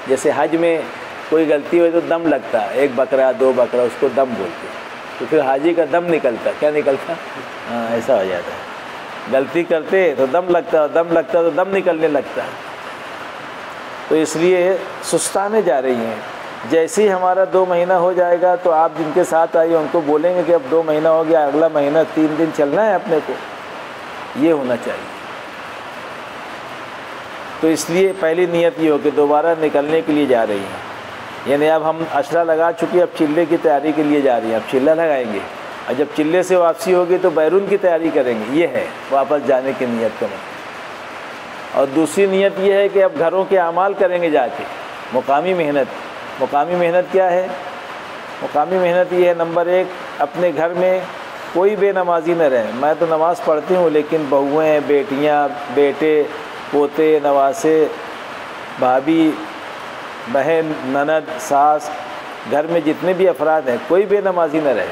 जैसे हज में कोई गलती हो तो दम लगता है, एक बकरा दो बकरा, उसको दम बोलते हैं। तो फिर हाजी का दम निकलता, क्या निकलता? हाँ, ऐसा हो जाता है। गलती करते तो दम लगता, दम लगता तो दम निकलने लगता। तो इसलिए सुस्ताने जा रही हैं। जैसे ही हमारा 2 महीना हो जाएगा तो आप जिनके साथ आइए उनको बोलेंगे कि अब 2 महीना हो गया, अगला महीना 3 दिन चलना है अपने को, ये होना चाहिए। तो इसलिए पहली नीयत ये हो कि दोबारा निकलने के लिए जा रही हैं, यानी अब हम अशरा लगा चुके, अब चिल्ले की तैयारी के लिए जा रही है, अब चिल्ला लगाएंगे और जब चिल्ले से वापसी होगी तो बैरून की तैयारी करेंगे। ये है वापस जाने की नीयत का मतलब। और दूसरी नीयत ये है कि अब घरों के अमाल करेंगे जाके, मुकामी मेहनत। मुकामी मेहनत क्या है? मुकामी मेहनत ये है, नंबर 1 अपने घर में कोई बेनमाजी न रहे। मैं तो नमाज़ पढ़ती हूँ, लेकिन बहुएँ, बेटियाँ, बेटे, पोते, नवासे, भाभी, बहन, ननद, सास, घर में जितने भी अफराद हैं कोई बेनमाजी न रहे,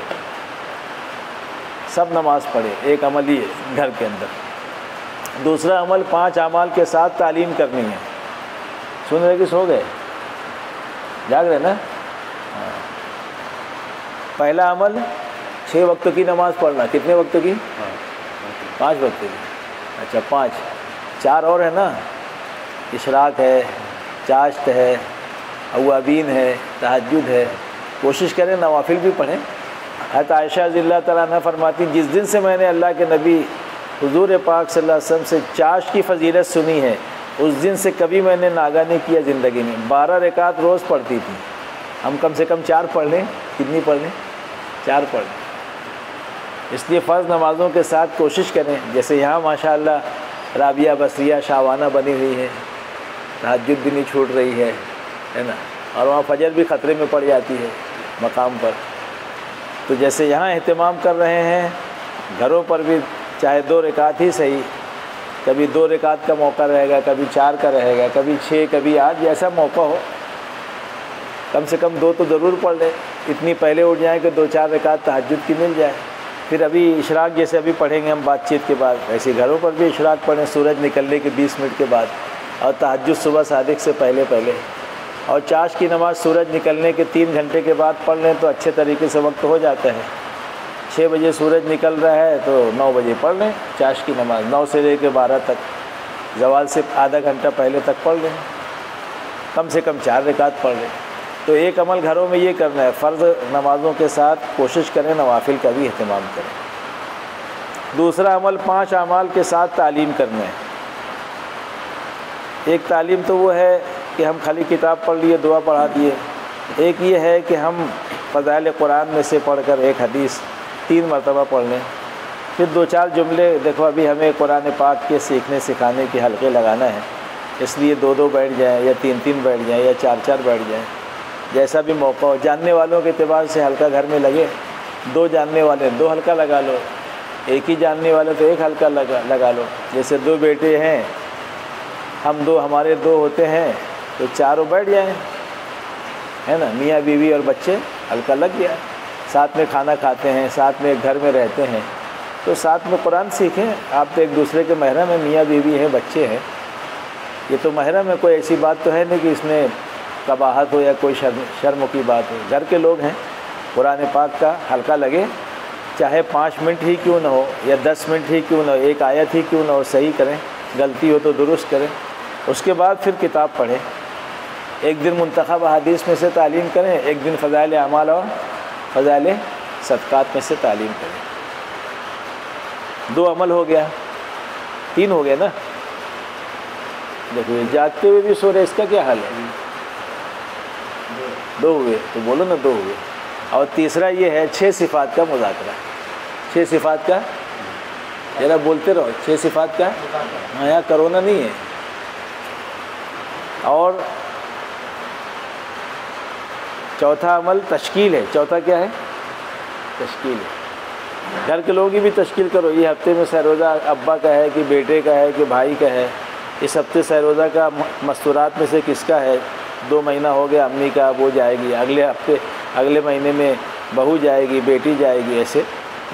सब नमाज़ पढ़े। एक अमल ही है घर के अंदर। दूसरा अमल 5 अमाल के साथ तालीम करनी है। सुन रहे कि सो गए, जाग रहे ना? पहला अमल 6 वक्तों की नमाज़ पढ़ना। कितने वक्तों की? 5 वक्तों की। अच्छा 5, 4 और है ना, इशराक है, चाश्त है, अवाबीन है, तहज्जुद है। कोशिश करें नवाफिल भी पढ़ें। हज़रत आयशा रज़ियल्लाहु तआला अन्हा फरमाती, जिस दिन से मैंने अल्लाह के नबी हुज़ूर पाक सल्लल्लाहु अलैहि वसल्लम से चाश की फजीलत सुनी है, उस दिन से कभी मैंने नागा नहीं किया ज़िंदगी में। 12 रकात रोज़ पढ़ती थी। हम कम से कम 4 पढ़ लें। कितनी पढ़ लें? 4 पढ़ लें। इसलिए फ़र्ज़ नमाज़ों के साथ कोशिश करें। जैसे यहाँ माशाअल्लाह राबिया बसरिया शावाना बनी हुई है, तहज्जुद भी नहीं छूट रही है ना, और वहाँ फजर भी ख़तरे में पड़ जाती है मकाम पर। तो जैसे यहाँ अहतमाम कर रहे हैं, घरों पर भी चाहे 2 रकात ही सही, कभी 2 रकात का मौका रहेगा, कभी 4 का रहेगा, कभी 6, कभी 8, जैसा मौका हो। कम से कम 2 तो ज़रूर पढ़ लें। इतनी पहले उठ जाए कि 2-4 रकात तहज्जुद की मिल जाए। फिर अभी इशराक, जैसे अभी पढ़ेंगे हम बातचीत के बाद, ऐसे घरों पर भी इशराक पढ़ें सूरज निकलने के 20 मिनट के बाद, और तहज्जुद सुबह सादिक से पहले पहले, और चाश की नमाज़ सूरज निकलने के 3 घंटे के बाद पढ़ लें तो अच्छे तरीके से वक्त हो जाता है। 6 बजे सूरज निकल रहा है तो 9 बजे पढ़ लें चाश की नमाज़, 9 से लेकर 12 तक, ज़वाल से आधा घंटा पहले तक पढ़ लें। कम से कम 4 रकात पढ़ लें। तो एक अमल घरों में ये करना है, फ़र्ज़ नमाज़ों के साथ कोशिश करें नवाफिल का भी अहतमाम करें। दूसरा अमल 5 अमाल के साथ तालीम करना है। एक तालीम तो वो है कि हम खाली किताब पढ़ लिए, दुआ पढ़ा दिए। एक ये है कि हम फ़ज़ाइल कुरान में से पढ़कर एक हदीस 3 मरतबा पढ़ लें। फिर 2-4 जुमले, देखो अभी हमें कुरान पाक के सीखने सिखाने के हलक़े लगाना है, इसलिए 2-2 बैठ जाएँ या 3-3 बैठ जाएँ या 4-4 बैठ जाएँ, जैसा भी मौका हो। जानने वालों के अतबार से हल्का घर में लगे, 2 जानने वाले 2 हल्का लगा लो, 1 ही जानने वाले तो 1 हल्का लगा लो। जैसे 2 बेटे हैं, हम 2 हमारे 2 होते हैं तो 4 बैठ जाएँ, है ना, मियाँ बीवी और बच्चे, हल्का लग गया। साथ में खाना खाते हैं, साथ में घर में रहते हैं, तो साथ में कुरान सीखें। आप तो एक दूसरे के महरम है, मियाँ बीवी हैं, बच्चे हैं, ये तो महरम है। कोई ऐसी बात तो है नहीं कि इसमें कबाहत हो या कोई शर्म की बात हो। घर के लोग हैं, कुरान पाक का हल्का लगे, चाहे 5 मिनट ही क्यों ना हो या 10 मिनट ही क्यों ना हो, 1 आयत ही क्यों ना हो, सही करें। गलती हो तो दुरुस्त करें। उसके बाद फिर किताब पढ़ें, एक दिन मुंतखब अहादीस में से तालीम करें, एक दिन फ़ज़ाइल अमाल और फ़ज़ाइल सदक़ात में से तालीम करें। दो अमल हो गया, तीन हो गया ना। देखो जागते हुए भी सो रहे, इसका क्या हाल है? दो हुए तो बोलो ना, दो हुए। और तीसरा ये है छः सिफात का मुज़ाकरा, छः सिफात का, जरा बोलते रहो, छः सिफात का। हाँ, यहाँ करोना नहीं है। और चौथा अमल तश्कील है। चौथा क्या है? तश्कील है। घर के लोगों की भी तश्कील करो। ये हफ्ते में सहरोज़ा अब्बा का है कि बेटे का है कि भाई का है, इस हफ्ते सहरोज़ा का मस्तूरात में से किसका है। 2 महीना हो गया अम्मी का, वो जाएगी अगले हफ्ते, अगले महीने में बहू जाएगी, बेटी जाएगी, ऐसे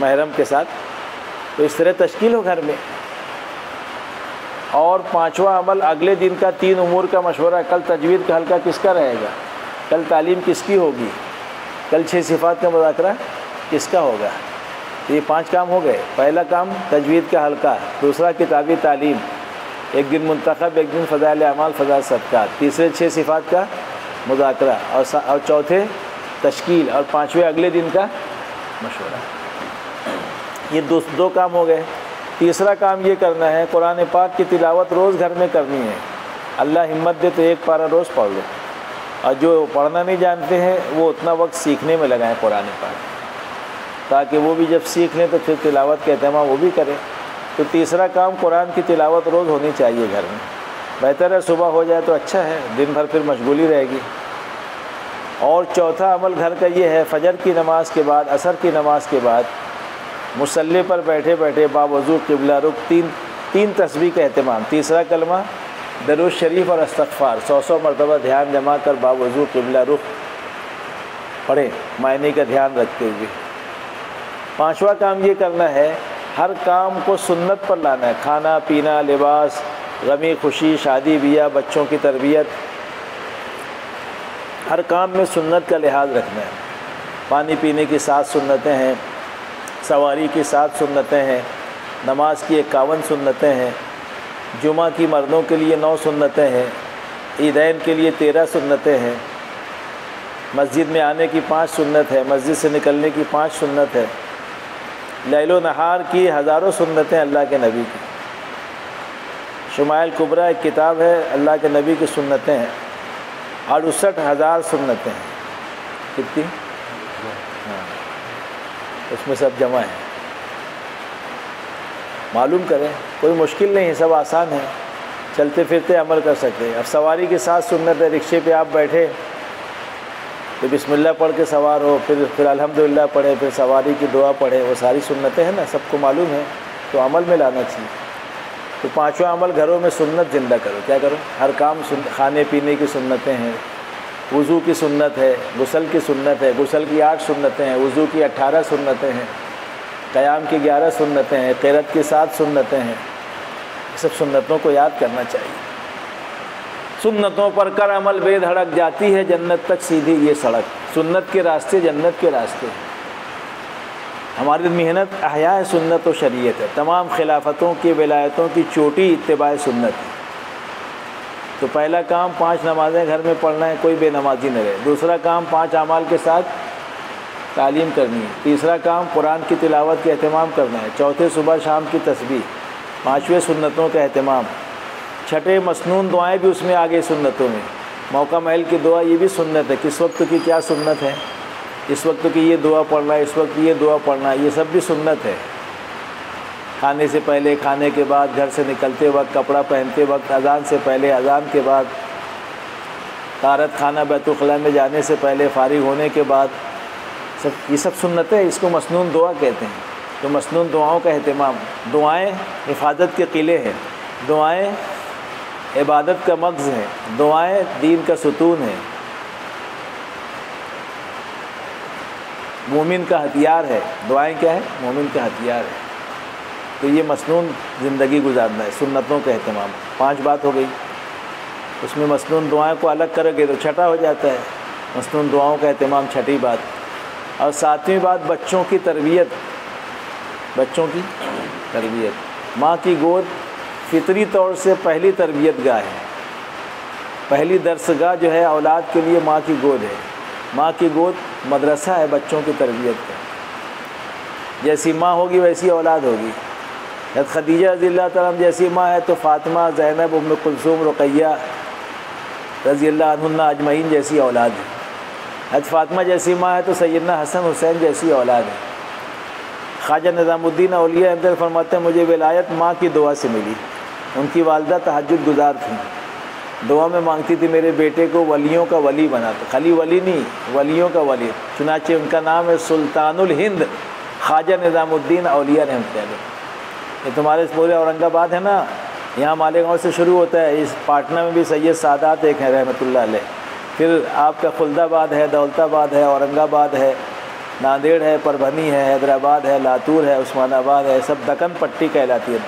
महरम के साथ। तो इस तरह तश्कील हो घर में। और पाँचवा अमल अगले दिन का 3 उमूर का मशवरा। कल तजवीद का हल्का किसका रहेगा, कल तालीम किसकी होगी, कल 6 सिफात का मुज़ाकरा किसका होगा। तो ये 5 काम हो गए। पहला काम तजवीद का हल्का, दूसरा किताबी तालीम, एक दिन मुंतखब, एक दिन फ़ज़ाइल अमाल फ़ज़ाइल सदक़ात, तीसरे 6 सिफात का मुज़ाकरा, और चौथे तश्कील, और पाँचवें अगले दिन का मशवरा। ये दो काम हो गए। तीसरा काम ये करना है, कुरान पाक की तिलावत रोज़ घर में करनी है। अल्लाह हिम्मत दे तो 1 पारा रोज़ पढ़ लो, और जो पढ़ना नहीं जानते हैं वो उतना वक्त सीखने में लगाएं कुरान पाक, ताकि वो भी जब सीख लें तो फिर तिलावत का अहतमाम वो भी करें। तो तीसरा काम कुरान की तिलावत रोज़ होनी चाहिए घर में। बेहतर है सुबह हो जाए तो अच्छा है, दिन भर फिर मशगूली रहेगी। और चौथा अमल घर का ये है, फजर की नमाज के बाद, असर की नमाज के बाद मुसल्ले पर बैठे बैठे बावजू क़िबला रुख 3 तस्बीह का अहतमाम, तीसरा कलमा, दरूद शरीफ और इस्तग़फ़ार 100-100 मरतबा ध्यान जमा कर बावजू क़िबला रुख पढ़ें, मायने का ध्यान रखते हुए। 5वां काम ये करना है, हर काम को सुन्नत पर लाना है। खाना पीना, लिबास, गमी खुशी, शादी ब्याह, बच्चों की तरबियत, हर काम में सुन्नत का लिहाज रखना है। पानी पीने की 7 सुन्नतें हैं, सवारी की 7 सुन्नतें हैं, नमाज की 51 सुन्नतें हैं, जुमा की मर्दों के लिए 9 सुन्नतें हैं, ईदैन के लिए 13 सुन्नतें हैं, मस्जिद में आने की 5 सुन्नत है, मस्जिद से निकलने की 5 सुन्नत है, लैलो नहार की हज़ारों सुन्नतें अल्लाह के नबी की। शुमाइल कुबरा एक किताब है, अल्लाह के नबी की सुन्नतें हैं, और 68,000 सुन्नतें हैं। कितनी? हाँ, उसमें सब जमा है। मालूम करें, कोई मुश्किल नहीं है, सब आसान है, चलते फिरते अमल कर सकते हैं। अब सवारी के 7 सुन्नत है। रिक्शे पे आप बैठे तो बिस्मिल्लाह पढ़ के सवार हो, फिर अल्हम्दुलिल्लाह पढ़े, फिर सवारी की दुआ पढ़े, वो सारी सुन्नतें हैं ना, सबको मालूम है, तो अमल में लाना चाहिए। तो 5वां अमल घरों में सुन्नत ज़िंदा करो। क्या करो? हर काम, खाने पीने की सुन्नतें हैं, वज़ू की सुन्नत है, गुसल की सुन्नत है, गुसल की 8 सुन्नतें हैं, वज़ू की 18 सुन्नतें हैं, क़याम की 11 सुन्नतें हैं, क़िरात की 7 सुन्नतें हैं। सब सुन्नतों को याद करना चाहिए। सुन्नतों पर कर अमल बेधड़क, जाती है जन्नत तक सीधी ये सड़क। सुन्नत के रास्ते जन्नत के रास्ते। हमारी मेहनत अहया है सुन्नत और शरीयत है। तमाम खिलाफतों की विलायतों की चोटी इत्तिबाए सुन्नत है। तो पहला काम 5 नमाज़ें घर में पढ़ना है, कोई बेनमाजी न रहे। दूसरा काम 5 अमाल के साथ तालीम करनी है। तीसरा काम कुरान की तिलावत का अहतमाम करना है। चौथे सुबह शाम की तस्बीह। 5वें सुन्नतों का अहतमाम। 6ठे मसनून दुआएं भी उसमें आ गई सुन्नतों में। मौका महल की दुआ ये भी सुन्नत है। किस वक्त की क्या सुन्नत है, इस वक्त की ये दुआ पढ़ना, इस वक्त ये दुआ पढ़ना, ये सब भी सुन्नत है। खाने से पहले, खाने के बाद, घर से निकलते वक्त, कपड़ा पहनते वक्त, अजान से पहले, अजान के बाद, तारत खाना बैतुलखला में जाने से पहले, फारिग होने के बाद, सब ये सब सुन्नत है। इसको मसनून दुआ कहते हैं। तो मसनून दुआओं का अहतमाम। दुआएं हिफाजत के किले हैं, दुआएं इबादत का मग़ज़ है, दुआएं दीन का सुतून है, मोमिन का हथियार है। दुआएं क्या है? मोमिन का हथियार है। तो ये मसनून ज़िंदगी गुजारना है, सुन्नतों का अहतमाम। 5 बात हो गई। उसमें मसनून दुआओं को अलग करोगे तो 6ठा हो जाता है। मसनून दुआओं का अहतमाम 6ठी बात। और 7वीं बात बच्चों की तरबियत। बच्चों की तरबियत, माँ की गोद फितरी तौर से पहली तरबियत गाह है। पहली दरसगाह जो है औलाद के लिए माँ की गोद है, माँ की गोद मदरसा है बच्चों की तरबियत का। जैसी माँ होगी वैसी औलाद होगी। हज़रत खदीजा रज़ी अल्लाह तआला अन्हा जैसी माँ है तो फ़ातिमा, ज़ैनब, उम्मे कुलसूम, रुक़ैया रज़ी अल्लाह अन्हुन्ना अजमईन जैसी औलाद है। हज़रत फ़ातिमा जैसी माँ है तो सैयदना हसन हुसैन जैसी औलाद है। ख्वाजा निज़ामुद्दीन औलिया अंदर फरमाते हैं, मुझे विलायत माँ की दुआ से मिली। उनकी वालदा तहज्जुद गुजार थी, दुआ में मांगती थी मेरे बेटे को वलियों का वली बना, तो खाली वली नहीं वलियों का वली, चुनाचे उनका नाम है सुल्तानुल हिंद ख्वाजा निज़ामुद्दीन औलिया रहमतुल्लाह। ये तुम्हारे पूरे औरंगाबाद है ना, यहाँ मालेगाँव से शुरू होता है। इस पाटना में भी सैयद सादात एक हैं रहमतुल्लाह अलैह, फिर आपका खुलदाबाद है, दौलताबाद है, औरंगाबाद है, नांदेड़ है, परभनी है, हैदराबाद है, लातूर है, उस्मानाबाद है, सब दक्कन पट्टी कहलाती है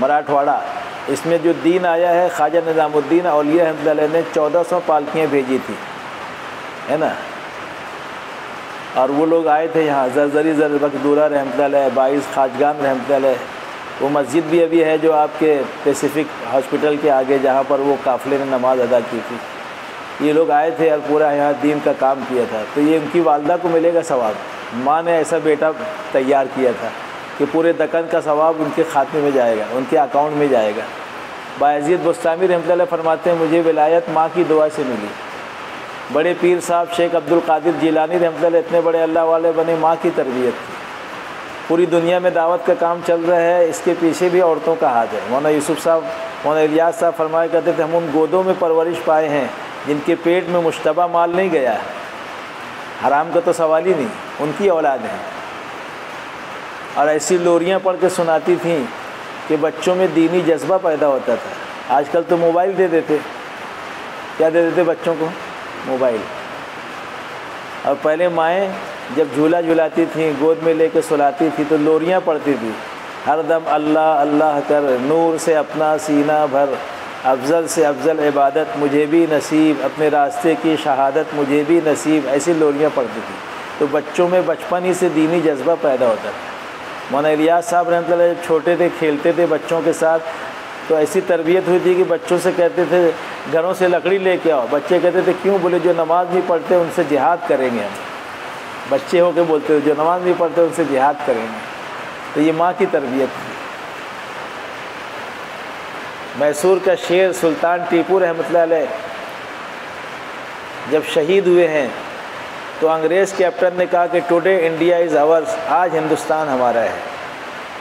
मराठवाड़ा। इसमें जो दीन आया है, ख्वाजा निज़ामुद्दीन औलिया रहमतुल्लाह ने 1400 पालकियाँ भेजी थी, है ना। और वो लोग आए थे यहाँ, जरजरी जरबकदूरा रहमतुल्लाह, 22 खाजगान रहमतुल्लाह। वो मस्जिद भी अभी है जो आपके पैसिफिक हॉस्पिटल के आगे, जहाँ पर वो काफ़िले ने नमाज़ अदा की थी। ये लोग आए थे और पूरा यहाँ दीन का काम किया था, तो ये उनकी वालदा को मिलेगा सवाब। माँ ने ऐसा बेटा तैयार किया था कि पूरे दक्कन का सवाब उनके खाते में जाएगा, उनके अकाउंट में जाएगा। बायज़ीद बुस्तामी रहमतुल्लाह फरमाते हैं, मुझे विलायत माँ की दुआ से मिली। बड़े पीर साहब शेख अब्दुल कादिर जिलानी रहमतुल्लाह इतने बड़े अल्लाह वाले बने, माँ की तरबियत की। पूरी दुनिया में दावत का काम चल रहा है, इसके पीछे भी औरतों का हाथ है। मौलाना यूसुफ साहब, मौलाना इलियास साहब फरमाया करते थे, हम उन गोदों में परवरिश पाए हैं जिनके पेट में मुश्तबा माल नहीं गया है, हराम का तो सवाल ही नहीं, उनकी औलाद है। और ऐसी लोरियाँ पढ़ के सुनाती थीं कि बच्चों में दीनी जज्बा पैदा होता था। आजकल तो मोबाइल दे देते, क्या दे देते बच्चों को, मोबाइल। और पहले माएँ जब झूला झुलाती थीं, गोद में लेके सुलाती थी, तो लोरियाँ पढ़ती थी, हर दम अल्लाह अल्लाह कर, नूर से अपना सीना भर, अफजल से अफजल इबादत मुझे भी नसीब, अपने रास्ते की शहादत मुझे भी नसीब। ऐसी लोरियाँ पढ़ती थी, तो बच्चों में बचपन ही से दीनी जज्बा पैदा होता था। मौलाना इलियास साहब रहमतुल्लाह जब छोटे थे, खेलते थे बच्चों के साथ, तो ऐसी तरबियत हुई थी कि बच्चों से कहते थे घरों से लकड़ी लेके आओ, बच्चे कहते थे क्यों, बोले जो नमाज़ नहीं पढ़ते उनसे जिहाद करेंगे हम। बच्चे होके बोलते थे जो नमाज़ नहीं पढ़ते उनसे जिहाद करेंगे। तो ये माँ की तरबियत थी। मैसूर का शेर सुल्तान टीपू रहमतुल्लाह अलैह जब शहीद हुए हैं, तो अंग्रेज़ कैप्टन ने कहा कि टुडे इंडिया इज़ आवर्स, आज हिंदुस्तान हमारा है।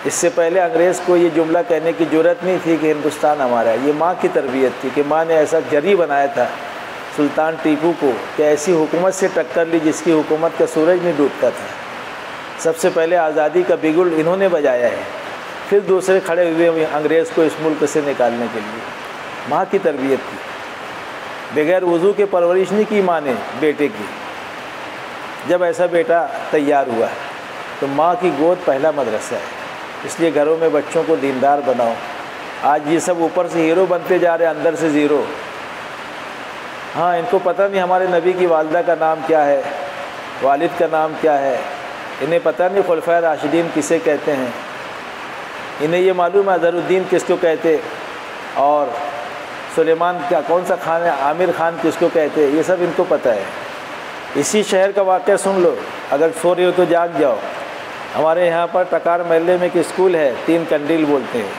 इससे पहले अंग्रेज़ को ये जुमला कहने की ज़रूरत नहीं थी कि हिंदुस्तान हमारा है। ये माँ की तरबियत थी कि माँ ने ऐसा जरी बनाया था सुल्तान टीपू को कि ऐसी हुकूमत से टक्कर ली जिसकी हुकूमत का सूरज नहीं डूबता था। सबसे पहले आज़ादी का बिगुल इन्होंने बजाया है, फिर दूसरे खड़े हुए अंग्रेज़ को इस मुल्क से निकालने के लिए। माँ की तरबियत की, बगैर वज़ू के परवरिश नहीं की माँ ने बेटे की। जब ऐसा बेटा तैयार हुआ है तो माँ की गोद पहला मदरसा है। इसलिए घरों में बच्चों को दीनदार बनाओ। आज ये सब ऊपर से हीरो बनते जा रहे, अंदर से ज़ीरो। हाँ, इनको पता नहीं हमारे नबी की वालदा का नाम क्या है, वालिद का नाम क्या है, इन्हें पता नहीं खुलफाए राशिदीन किसे कहते हैं, इन्हें ये मालूम है अज़हरुद्दीन किसको कहते और सुलेमान का कौन सा खान है, आमिर ख़ान किसको कहते, ये सब इनको पता है। इसी शहर का वाक़या सुन लो, अगर सो रहे हो तो जाग जाओ। हमारे यहाँ पर टकार महल्ले में एक स्कूल है, 3 कंडील बोलते हैं,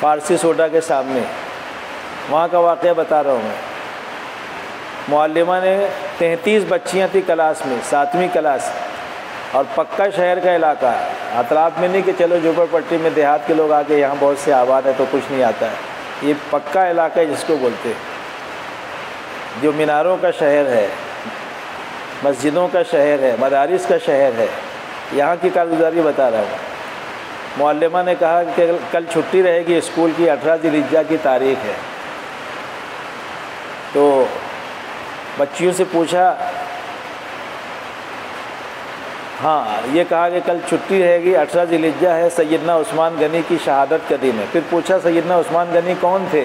फारसी सोडा के सामने। वहाँ का वाक़या बता रहा हूँ मैं। मुअल्लिमा ने 33 बच्चियाँ थी क्लास में, 7वीं क्लास, और पक्का शहर का इलाका है, अतराफ में नहीं कि चलो झोपड़पट्टी में देहात के लोग आके यहाँ बहुत से आबाद है तो कुछ नहीं आता है। ये पक्का इलाका है जिसको बोलते हैं, जो मीनारों का शहर है, मस्जिदों का शहर है, मदारिस का शहर है। यहाँ की कारगुजारी बता रहा हूँ। मुअल्लिमा ने कहा कि कल छुट्टी रहेगी स्कूल की, 18 जिलहिज्जा की तारीख़ है। तो बच्चियों से पूछा, हाँ ये कहा कि कल छुट्टी रहेगी, 18 जिलहिज्जा है, सैयदना उस्मान गनी की शहादत का दिन है। फिर पूछा सैयदना उस्मान गनी कौन थे,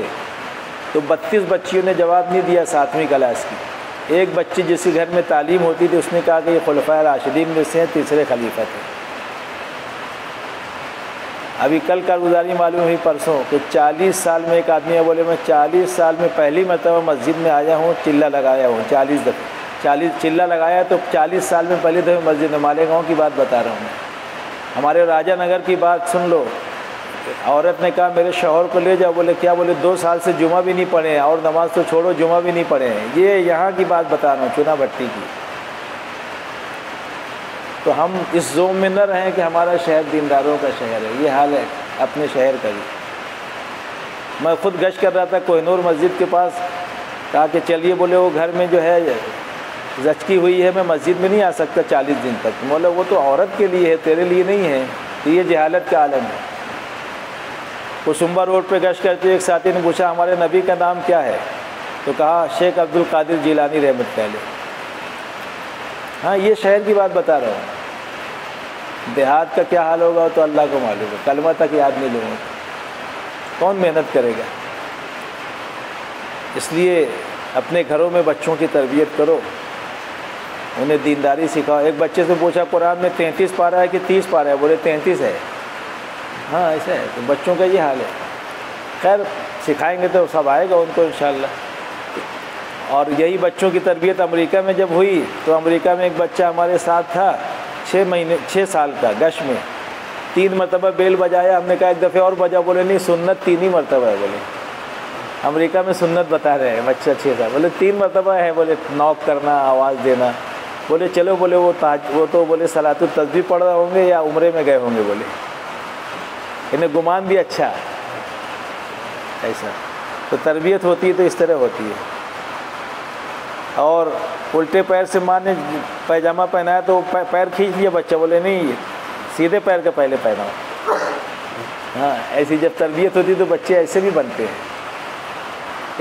तो 32 बच्चियों ने जवाब नहीं दिया 7वीं क्लास की। एक बच्ची जिसके घर में तालीम होती थी उसने कहा कि ये खुलफाए राशिदीन में से हैं, तीसरे खलीफा थे। अभी कल कारगुजारी मालूम हुई परसों कि 40 साल में एक आदमी है, बोले मैं 40 साल में पहली मरतबा मस्जिद में आया हूँ, चिल्ला लगाया हूँ 40 दफ़े, 40 चिल्ला लगाया तो 40 साल में पहली दफ़े मस्जिद में। मालेगाँव की बात बता रहा हूँ, हमारे राजा नगर की बात सुन लो। औरत ने कहा मेरे शौहर को ले जाओ, बोले क्या, बोले 2 साल से जुमा भी नहीं पढ़े हैं और नमाज तो छोड़ो जुमा भी नहीं पढ़े हैं। ये यहाँ की बात बता रहा हूँ, चुना भट्टी की। तो हम इस जोम में न रहें कि हमारा शहर दीनदारों का शहर है, ये हाल है अपने शहर का भी। मैं खुद गश्त कर रहा था कोहिनूर मस्जिद के पास, कहा कि चलिए, बोले वो घर में जो है जचकी हुई है, मैं मस्जिद में नहीं आ सकता 40 दिन तक। बोले वो तो औरत के लिए है, तेरे लिए नहीं है। तो ये जहालत का आलम है। कुसुम्बा रोड पर गश्त करते हुए एक साथी ने पूछा हमारे नबी का नाम क्या है, तो कहा शेख अब्दुल कादिर जिलानी रहमतुल्लाह। हाँ, ये शहर की बात बता रहा हूँ। देहात का क्या हाल होगा तो अल्लाह को मालूम है। कलमा तक याद नहीं लोगों को, कौन मेहनत करेगा। इसलिए अपने घरों में बच्चों की तरबियत करो, उन्हें दीनदारी सिखाओ। एक बच्चे से पूछा कुरान में 33 पारा है कि 30 पारा है, बोले 33 है। हाँ, ऐसा है। तो बच्चों का ये हाल है। खैर, सिखाएंगे तो सब आएगा उनको इंशाल्लाह। और यही बच्चों की तरबियत अमेरिका में जब हुई तो अमेरिका में एक बच्चा हमारे साथ था, 6 साल का। गश में 3 मरतबा बेल बजाया, हमने कहा एक दफ़े और बजा, बोले नहीं सुन्नत 3 ही मरतबा है। बोले अमेरिका में सुन्नत बता रहे हैं बच्चा 6 साल। बोले 3 मरतबा है, बोले नॉक करना, आवाज़ देना। बोले चलो, बोले वो तो बोले सलातुल तस्बीह पढ़ रहे होंगे या उम्रे में गए होंगे। बोले इन्हें गुमान भी अच्छा ऐसा। तो तरबियत होती है तो इस तरह होती है। और उल्टे पैर से माँ ने पैजामा पहनाया तो पैर खींच लिया बच्चा, बोले नहीं सीधे पैर का पहले पहनाओ। हाँ, ऐसी जब तरबियत होती तो बच्चे ऐसे भी बनते हैं।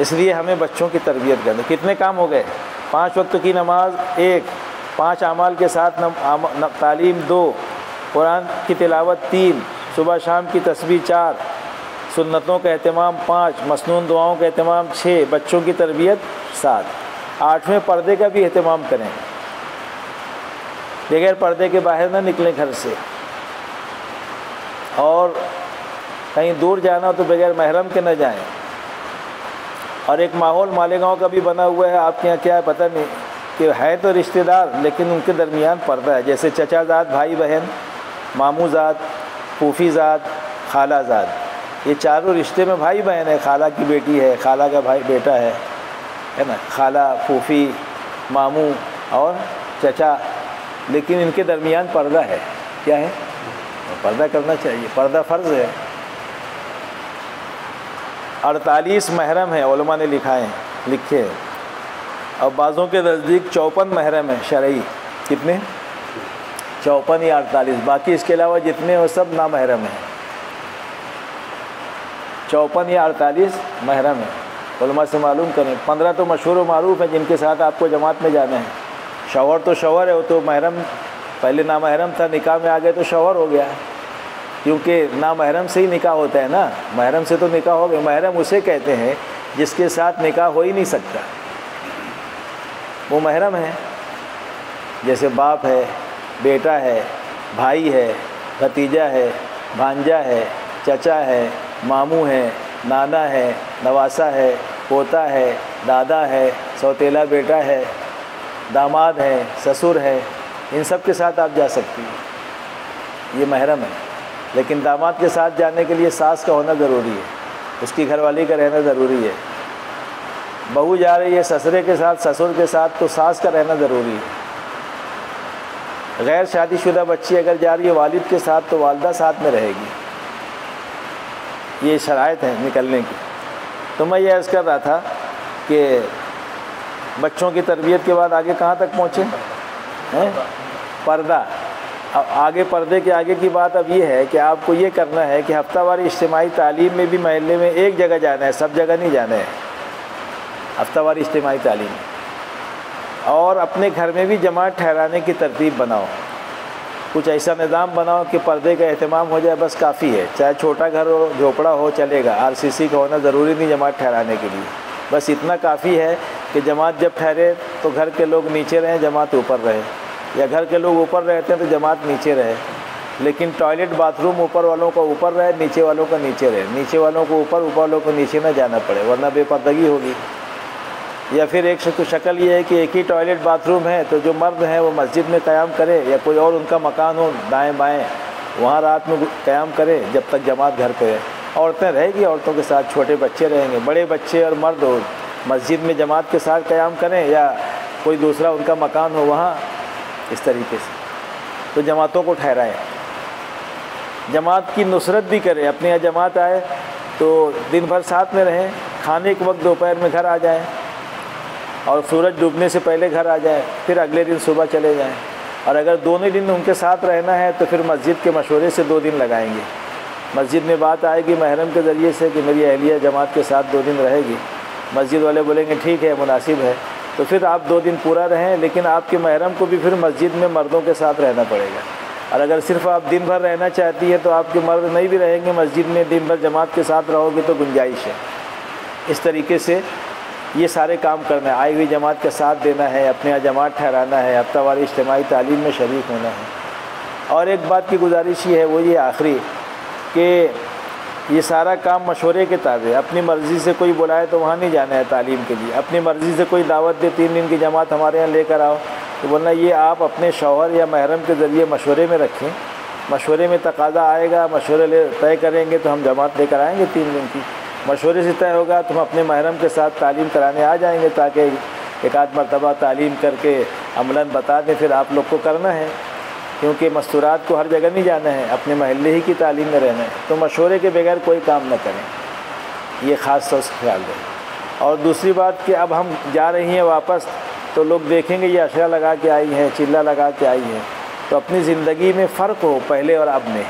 इसलिए हमें बच्चों की तरबियत करनी। कितने काम हो गए? 5 वक्त की नमाज 1, 5 अमाल के साथ तालीम 2, कुरान की तिलावत 3, सुबह शाम की तस्बीह 4, सुन्नतों का अहतमाम 5, मसनून दुआओं का अहतमाम 6, बच्चों की तरबियत 7। 8वें पर्दे का भी अहतमाम करें, बगैर पर्दे के बाहर ना निकलें घर से। और कहीं दूर जाना हो तो बगैर महरम के ना जाएं। और एक माहौल मालेगांव का भी बना हुआ है, आपके यहाँ क्या है पता नहीं, कि है तो रिश्तेदार लेकिन उनके दरमियान पर्दा है। जैसे चचाजात, भाई बहन, मामूजात, फूफीजात, खालाजात, ये चारों रिश्ते में भाई बहन है। खाला की बेटी है, खाला का भाई बेटा है ना, खाला, फूफी, मामू और चचा, लेकिन इनके दरमियान पर्दा है। क्या है? पर्दा करना चाहिए, पर्दा फ़र्ज है। 48 महरम है, उलमा ने लिखे हैं और बाज़ों के नज़दीक 54 महरम है शरई। कितने? 54 या 48, बाकी इसके अलावा जितने वो सब नामहरम हैं। 54 या 48 महरम है, उलमा से मालूम करें। 15 तो मशहूर व मारूफ़ हैं जिनके साथ आपको जमात में जाना है। शौहर तो शौहर है, वो तो महरम पहले नामहरम था, निकाह में आ गए तो शौहर हो गया, क्योंकि नामहरम से ही निकाह होता है ना। महरम से तो निकाह हो गया। महरम उसे कहते हैं जिसके साथ निकाह हो ही नहीं सकता, वो महरम है। जैसे बाप है, बेटा है, भाई है, भतीजा है, भांजा है, चचा है, मामू है, नाना है, नवासा है, पोता है, दादा है, सौतेला बेटा है, दामाद है, ससुर है, इन सब के साथ आप जा सकती हैं, ये महरम है। लेकिन दामाद के साथ जाने के लिए सास का होना ज़रूरी है, उसकी घरवाली का रहना ज़रूरी है। बहू जा रही है ससुरे के साथ, ससुर के साथ, तो सास का रहना ज़रूरी है। गैर शादीशुदा बच्ची अगर जा रही है वालिद के साथ तो वालदा साथ में रहेगी। ये शराइत है निकलने की। तो मैं ये अर्ज़ कर रहा था कि बच्चों की तरबियत के बाद आगे कहाँ तक पहुँचे हैं? पर्दा। अब आगे पर्दे के आगे की बात अब ये है कि आपको ये करना है कि हफ्तावार इज्तिमाई तालीम में भी महल्ले में एक जगह जाना है, सब जगह नहीं जाना है। हफ्तावार इज्तिमाई तालीम और अपने घर में भी जमात ठहराने की तरतीब बनाओ। कुछ ऐसा निज़ाम बनाओ कि पर्दे का अहतमाम हो जाए, बस काफ़ी है। चाहे छोटा घर हो, झोपड़ा हो, चलेगा। आरसीसी का होना ज़रूरी नहीं जमात ठहराने के लिए, बस इतना काफ़ी है कि जमात जब ठहरे तो घर के लोग नीचे रहें, जमात ऊपर रहे, या घर के लोग ऊपर रहते हैं तो जमात नीचे रहे। लेकिन टॉयलेट बाथरूम ऊपर वालों का ऊपर रहे, नीचे वालों का नीचे रहे, नीचे वालों को ऊपर, ऊपर वालों को नीचे ना जाना पड़े, वरना बेपर्दगी होगी। या फिर एक शक्ल ये है कि एक ही टॉयलेट बाथरूम है तो जो मर्द हैं वो मस्जिद में क़याम करें या कोई और उनका मकान हो दाएँ बाएँ, वहाँ रात में क़याम करें जब तक जमात घर पर है। औरतें रहेगी, औरतों के साथ छोटे बच्चे रहेंगे, बड़े बच्चे और मर्द हो मस्जिद में जमात के साथ क़याम करें या कोई दूसरा उनका मकान हो वहाँ, इस तरीके से। तो जमातों को ठहराएँ, जमात की नुसरत भी करें। अपने यहाँ जमात आए तो दिन भर साथ में रहें, खाने के वक्त दोपहर में घर आ जाएं और सूरज डूबने से पहले घर आ जाएं, फिर अगले दिन सुबह चले जाएं। और अगर दोनों दिन उनके साथ रहना है तो फिर मस्जिद के मशवरे से 2 दिन लगाएंगे। मस्जिद में बात आएगी महरम के ज़रिए से कि मेरी अहलिया जमात के साथ 2 दिन रहेगी, मस्जिद वाले बोलेंगे ठीक है मुनासिब है, तो फिर आप 2 दिन पूरा रहें। लेकिन आपके महरम को भी फिर मस्जिद में मर्दों के साथ रहना पड़ेगा। और अगर सिर्फ आप दिन भर रहना चाहती है तो आपके मर्द नहीं भी रहेंगे मस्जिद में, दिन भर जमात के साथ रहोगे तो गुंजाइश है। इस तरीके से ये सारे काम करना है, आई हुई जमात का साथ देना है, अपने यहाँ जमात ठहराना है, हफ्तावारी इज्तिमाई तालीम में शरीक होना है। और एक बात की गुजारिश ये है, वो ये आखिरी, कि ये सारा काम मशवरे के ताबे। अपनी मर्ज़ी से कोई बुलाए तो वहाँ नहीं जाना है तालीम के लिए, अपनी मर्ज़ी से कोई दावत दे 3 दिन की जमात हमारे यहाँ लेकर आओ तो बोलना ये आप अपने शौहर या महरम के ज़रिए मशवरे में रखें, मशवरे में तकाजा आएगा, मशवरे तय करेंगे तो हम जमात लेकर आएंगे 3 दिन की, मशवरे से तय होगा तो हम अपने महरम के साथ तालीम कराने आ जाएंगे ताकि एक आध मरतबा तालीम करके अमलन बता दें फिर आप लोग को करना है, क्योंकि मस्तूरात को हर जगह नहीं जाना है, अपने महल्ले ही की तालीम में रहना है। तो मशवरे के बगैर कोई काम न करें, ये ख़ास तौर से ख्याल दें। और दूसरी बात कि अब हम जा रही हैं वापस तो लोग देखेंगे ये अशरा लगा के आई है, चिल्ला लगा के आई है, तो अपनी ज़िंदगी में फ़र्क हो पहले और अब में।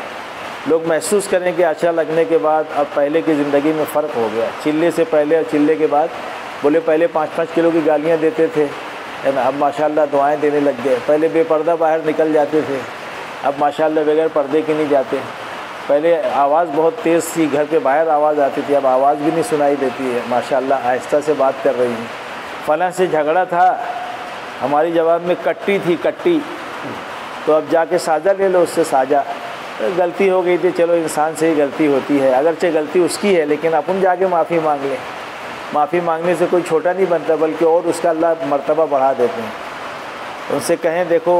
लोग महसूस करें कि अशरा लगने के बाद अब पहले की ज़िंदगी में फ़र्क हो गया, चिल्ले से पहले और चिल्ले के बाद। बोले पहले 5-5 किलो की गालियाँ देते थे ना, अब माशाल्लाह दुआएं देने लग गए, पहले बेपर्दा बाहर निकल जाते थे, अब माशाल्लाह बगैर पर्दे के नहीं जाते। पहले आवाज़ बहुत तेज़ थी, घर के बाहर आवाज़ आती थी, अब आवाज़ भी नहीं सुनाई देती है, माशाल्लाह आहिस्ता से बात कर रही हैं। फलां से झगड़ा था हमारी जवाब में, कट्टी थी कट्टी, तो अब जाके साझा ले लो उससे साझा, गलती हो गई थी, चलो इंसान से ही गलती होती है, अगरचे गलती उसकी है लेकिन अपन जाके माफ़ी मांग लें। माफ़ी मांगने से कोई छोटा नहीं बनता बल्कि और उसका अल्लाह मर्तबा बढ़ा देते हैं। उनसे कहें देखो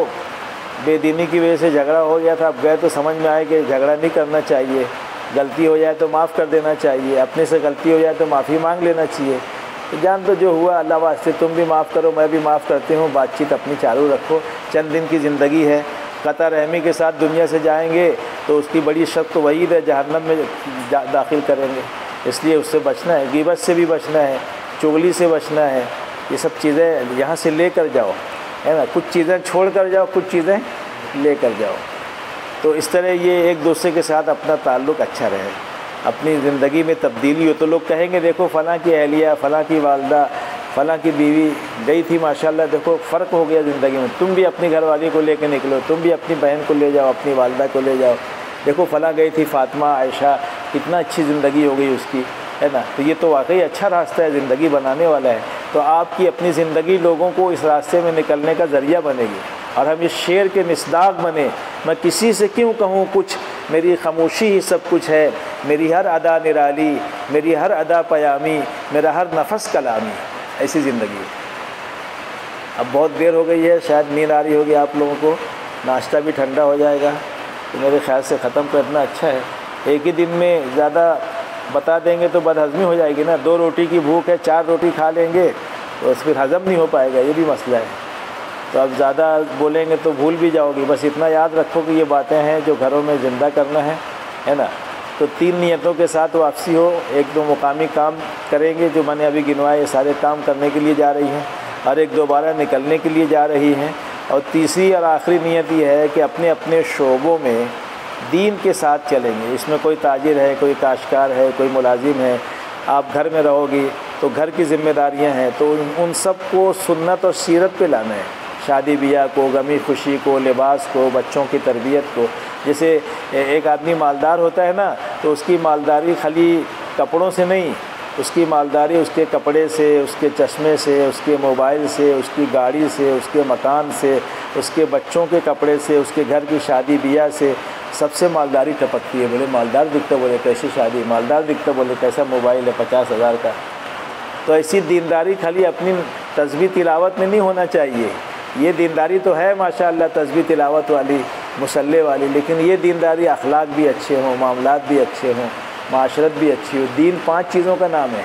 बेदीनी की वजह से झगड़ा हो गया था, अब गए तो समझ में आए कि झगड़ा नहीं करना चाहिए, गलती हो जाए तो माफ़ कर देना चाहिए, अपने से गलती हो जाए तो माफ़ी मांग लेना चाहिए, जान तो जो हुआ अल्लाह वास्ते तुम भी माफ़ करो मैं भी माफ़ करती हूँ, बातचीत अपनी चालू रखो। चंद दिन की ज़िंदगी है, कतर रहमी के साथ दुनिया से जाएंगे तो उसकी बड़ी शक्त वही है, जहन्नम में दाखिल करेंगे, इसलिए उससे बचना है। गिबत से भी बचना है, चुगली से बचना है, ये सब चीज़ें यहाँ से ले कर जाओ, है ना, कुछ चीज़ें छोड़ कर जाओ, कुछ चीज़ें ले कर जाओ। तो इस तरह ये एक दूसरे के साथ अपना ताल्लुक़ अच्छा रहे, अपनी ज़िंदगी में तब्दीली हो। तो लोग कहेंगे देखो फ़लाँ की अहलिया, फ़लाँ की वालदा, फ़लाँ की बीवी गई थी माशाल्लाह, देखो फ़र्क हो गया ज़िंदगी में, तुम भी अपनी घरवाली को लेकर निकलो, तुम भी अपनी बहन को ले जाओ, अपनी वालदा को ले जाओ, देखो फ़लाँ गई थी फ़ातिमा आयशा, कितना अच्छी ज़िंदगी हो गई उसकी, है ना। तो ये तो वाकई अच्छा रास्ता है, ज़िंदगी बनाने वाला है। तो आपकी अपनी ज़िंदगी लोगों को इस रास्ते में निकलने का ज़रिया बनेगी। और हम इस शेर के मिसदाक बने, मैं किसी से क्यों कहूँ कुछ, मेरी खामोशी ही सब कुछ है, मेरी हर अदा निराली, मेरी हर अदा पयामी, मेरा हर नफस कलामी। ऐसी ज़िंदगी। अब बहुत देर हो गई है, शायद नींद आ रही होगी आप लोगों को, नाश्ता भी ठंडा हो जाएगा, तो मेरे ख्याल से ख़त्म करना अच्छा है। एक ही दिन में ज़्यादा बता देंगे तो बदहज़मी हो जाएगी ना, 2 रोटी की भूख है, 4 रोटी खा लेंगे तो फिर हज़म नहीं हो पाएगा, ये भी मसला है। तो अब ज़्यादा बोलेंगे तो भूल भी जाओगे। बस इतना याद रखो कि ये बातें हैं जो घरों में ज़िंदा करना है ना। तो 3 नियतों के साथ वापसी हो। 1-2 मुकामी काम करेंगे जो मैंने अभी गिनवाए, ये सारे काम करने के लिए जा रही हैं, और 1 दोबारा निकलने के लिए जा रही हैं। और तीसरी और आखिरी नियत ये है कि अपने अपने शोबों में दीन के साथ चलेंगे। इसमें कोई ताजिर है, कोई काश्तकार है, कोई मुलाजिम है। आप घर में रहोगी तो घर की जिम्मेदारियाँ हैं, तो उन सब को सुन्नत और सीरत पे लाना है। शादी ब्याह को, गमी खुशी को, लिबास को, बच्चों की तरबियत को। जैसे एक आदमी मालदार होता है ना, तो उसकी मालदारी खाली कपड़ों से नहीं, उसकी मालदारी उसके कपड़े से, उसके चश्मे से, उसके मोबाइल से, उसकी गाड़ी से, उसके मकान से, उसके बच्चों के कपड़े से, उसके घर की शादी ब्याह से, सबसे मालदारी टपकती है, बोले मालदार दिखता, बोले कैसी शादी, मालदार दिखता, बोले कैसा मोबाइल है 50,000 का। तो ऐसी दीनदारी खाली अपनी तस्बीह तिलावत में नहीं होना चाहिए। ये दीनदारी तो है माशाल्लाह तस्बीह तिलावत वाली, मुसल्ले वाली, लेकिन ये दीनदारी अखलाक भी अच्छे हों, मामलात भी अच्छे हों, माशरत भी अच्छी हो। दीन 5 चीज़ों का नाम है।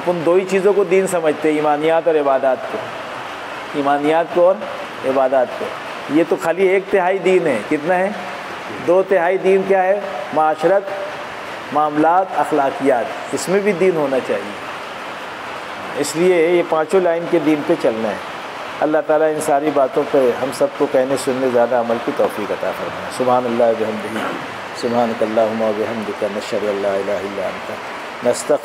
अपन 2 ही चीज़ों को दीन समझते हैं, ईमानियात और इबादात को, ईमानियात को और इबादात को। ये तो खाली 1/3 दीन है। कितना है? 2/3 दीन क्या है? माशरत, मामलात, अखलाकियात, इसमें भी दीन होना चाहिए। इसलिए ये 5 लाइन के दीन पे चलना है। अल्लाह ताला इन सारी बातों पे हम सबको कहने सुनने ज़्यादा अमल की तौफीक अता फरमाए। सुबहानल्लाह व बिहम्दिही, सुबहानकल्लाहुम्मा व बिहम्दिका, नश्हदु अल्ला इलाहा इल्ला अंता, नस्तग़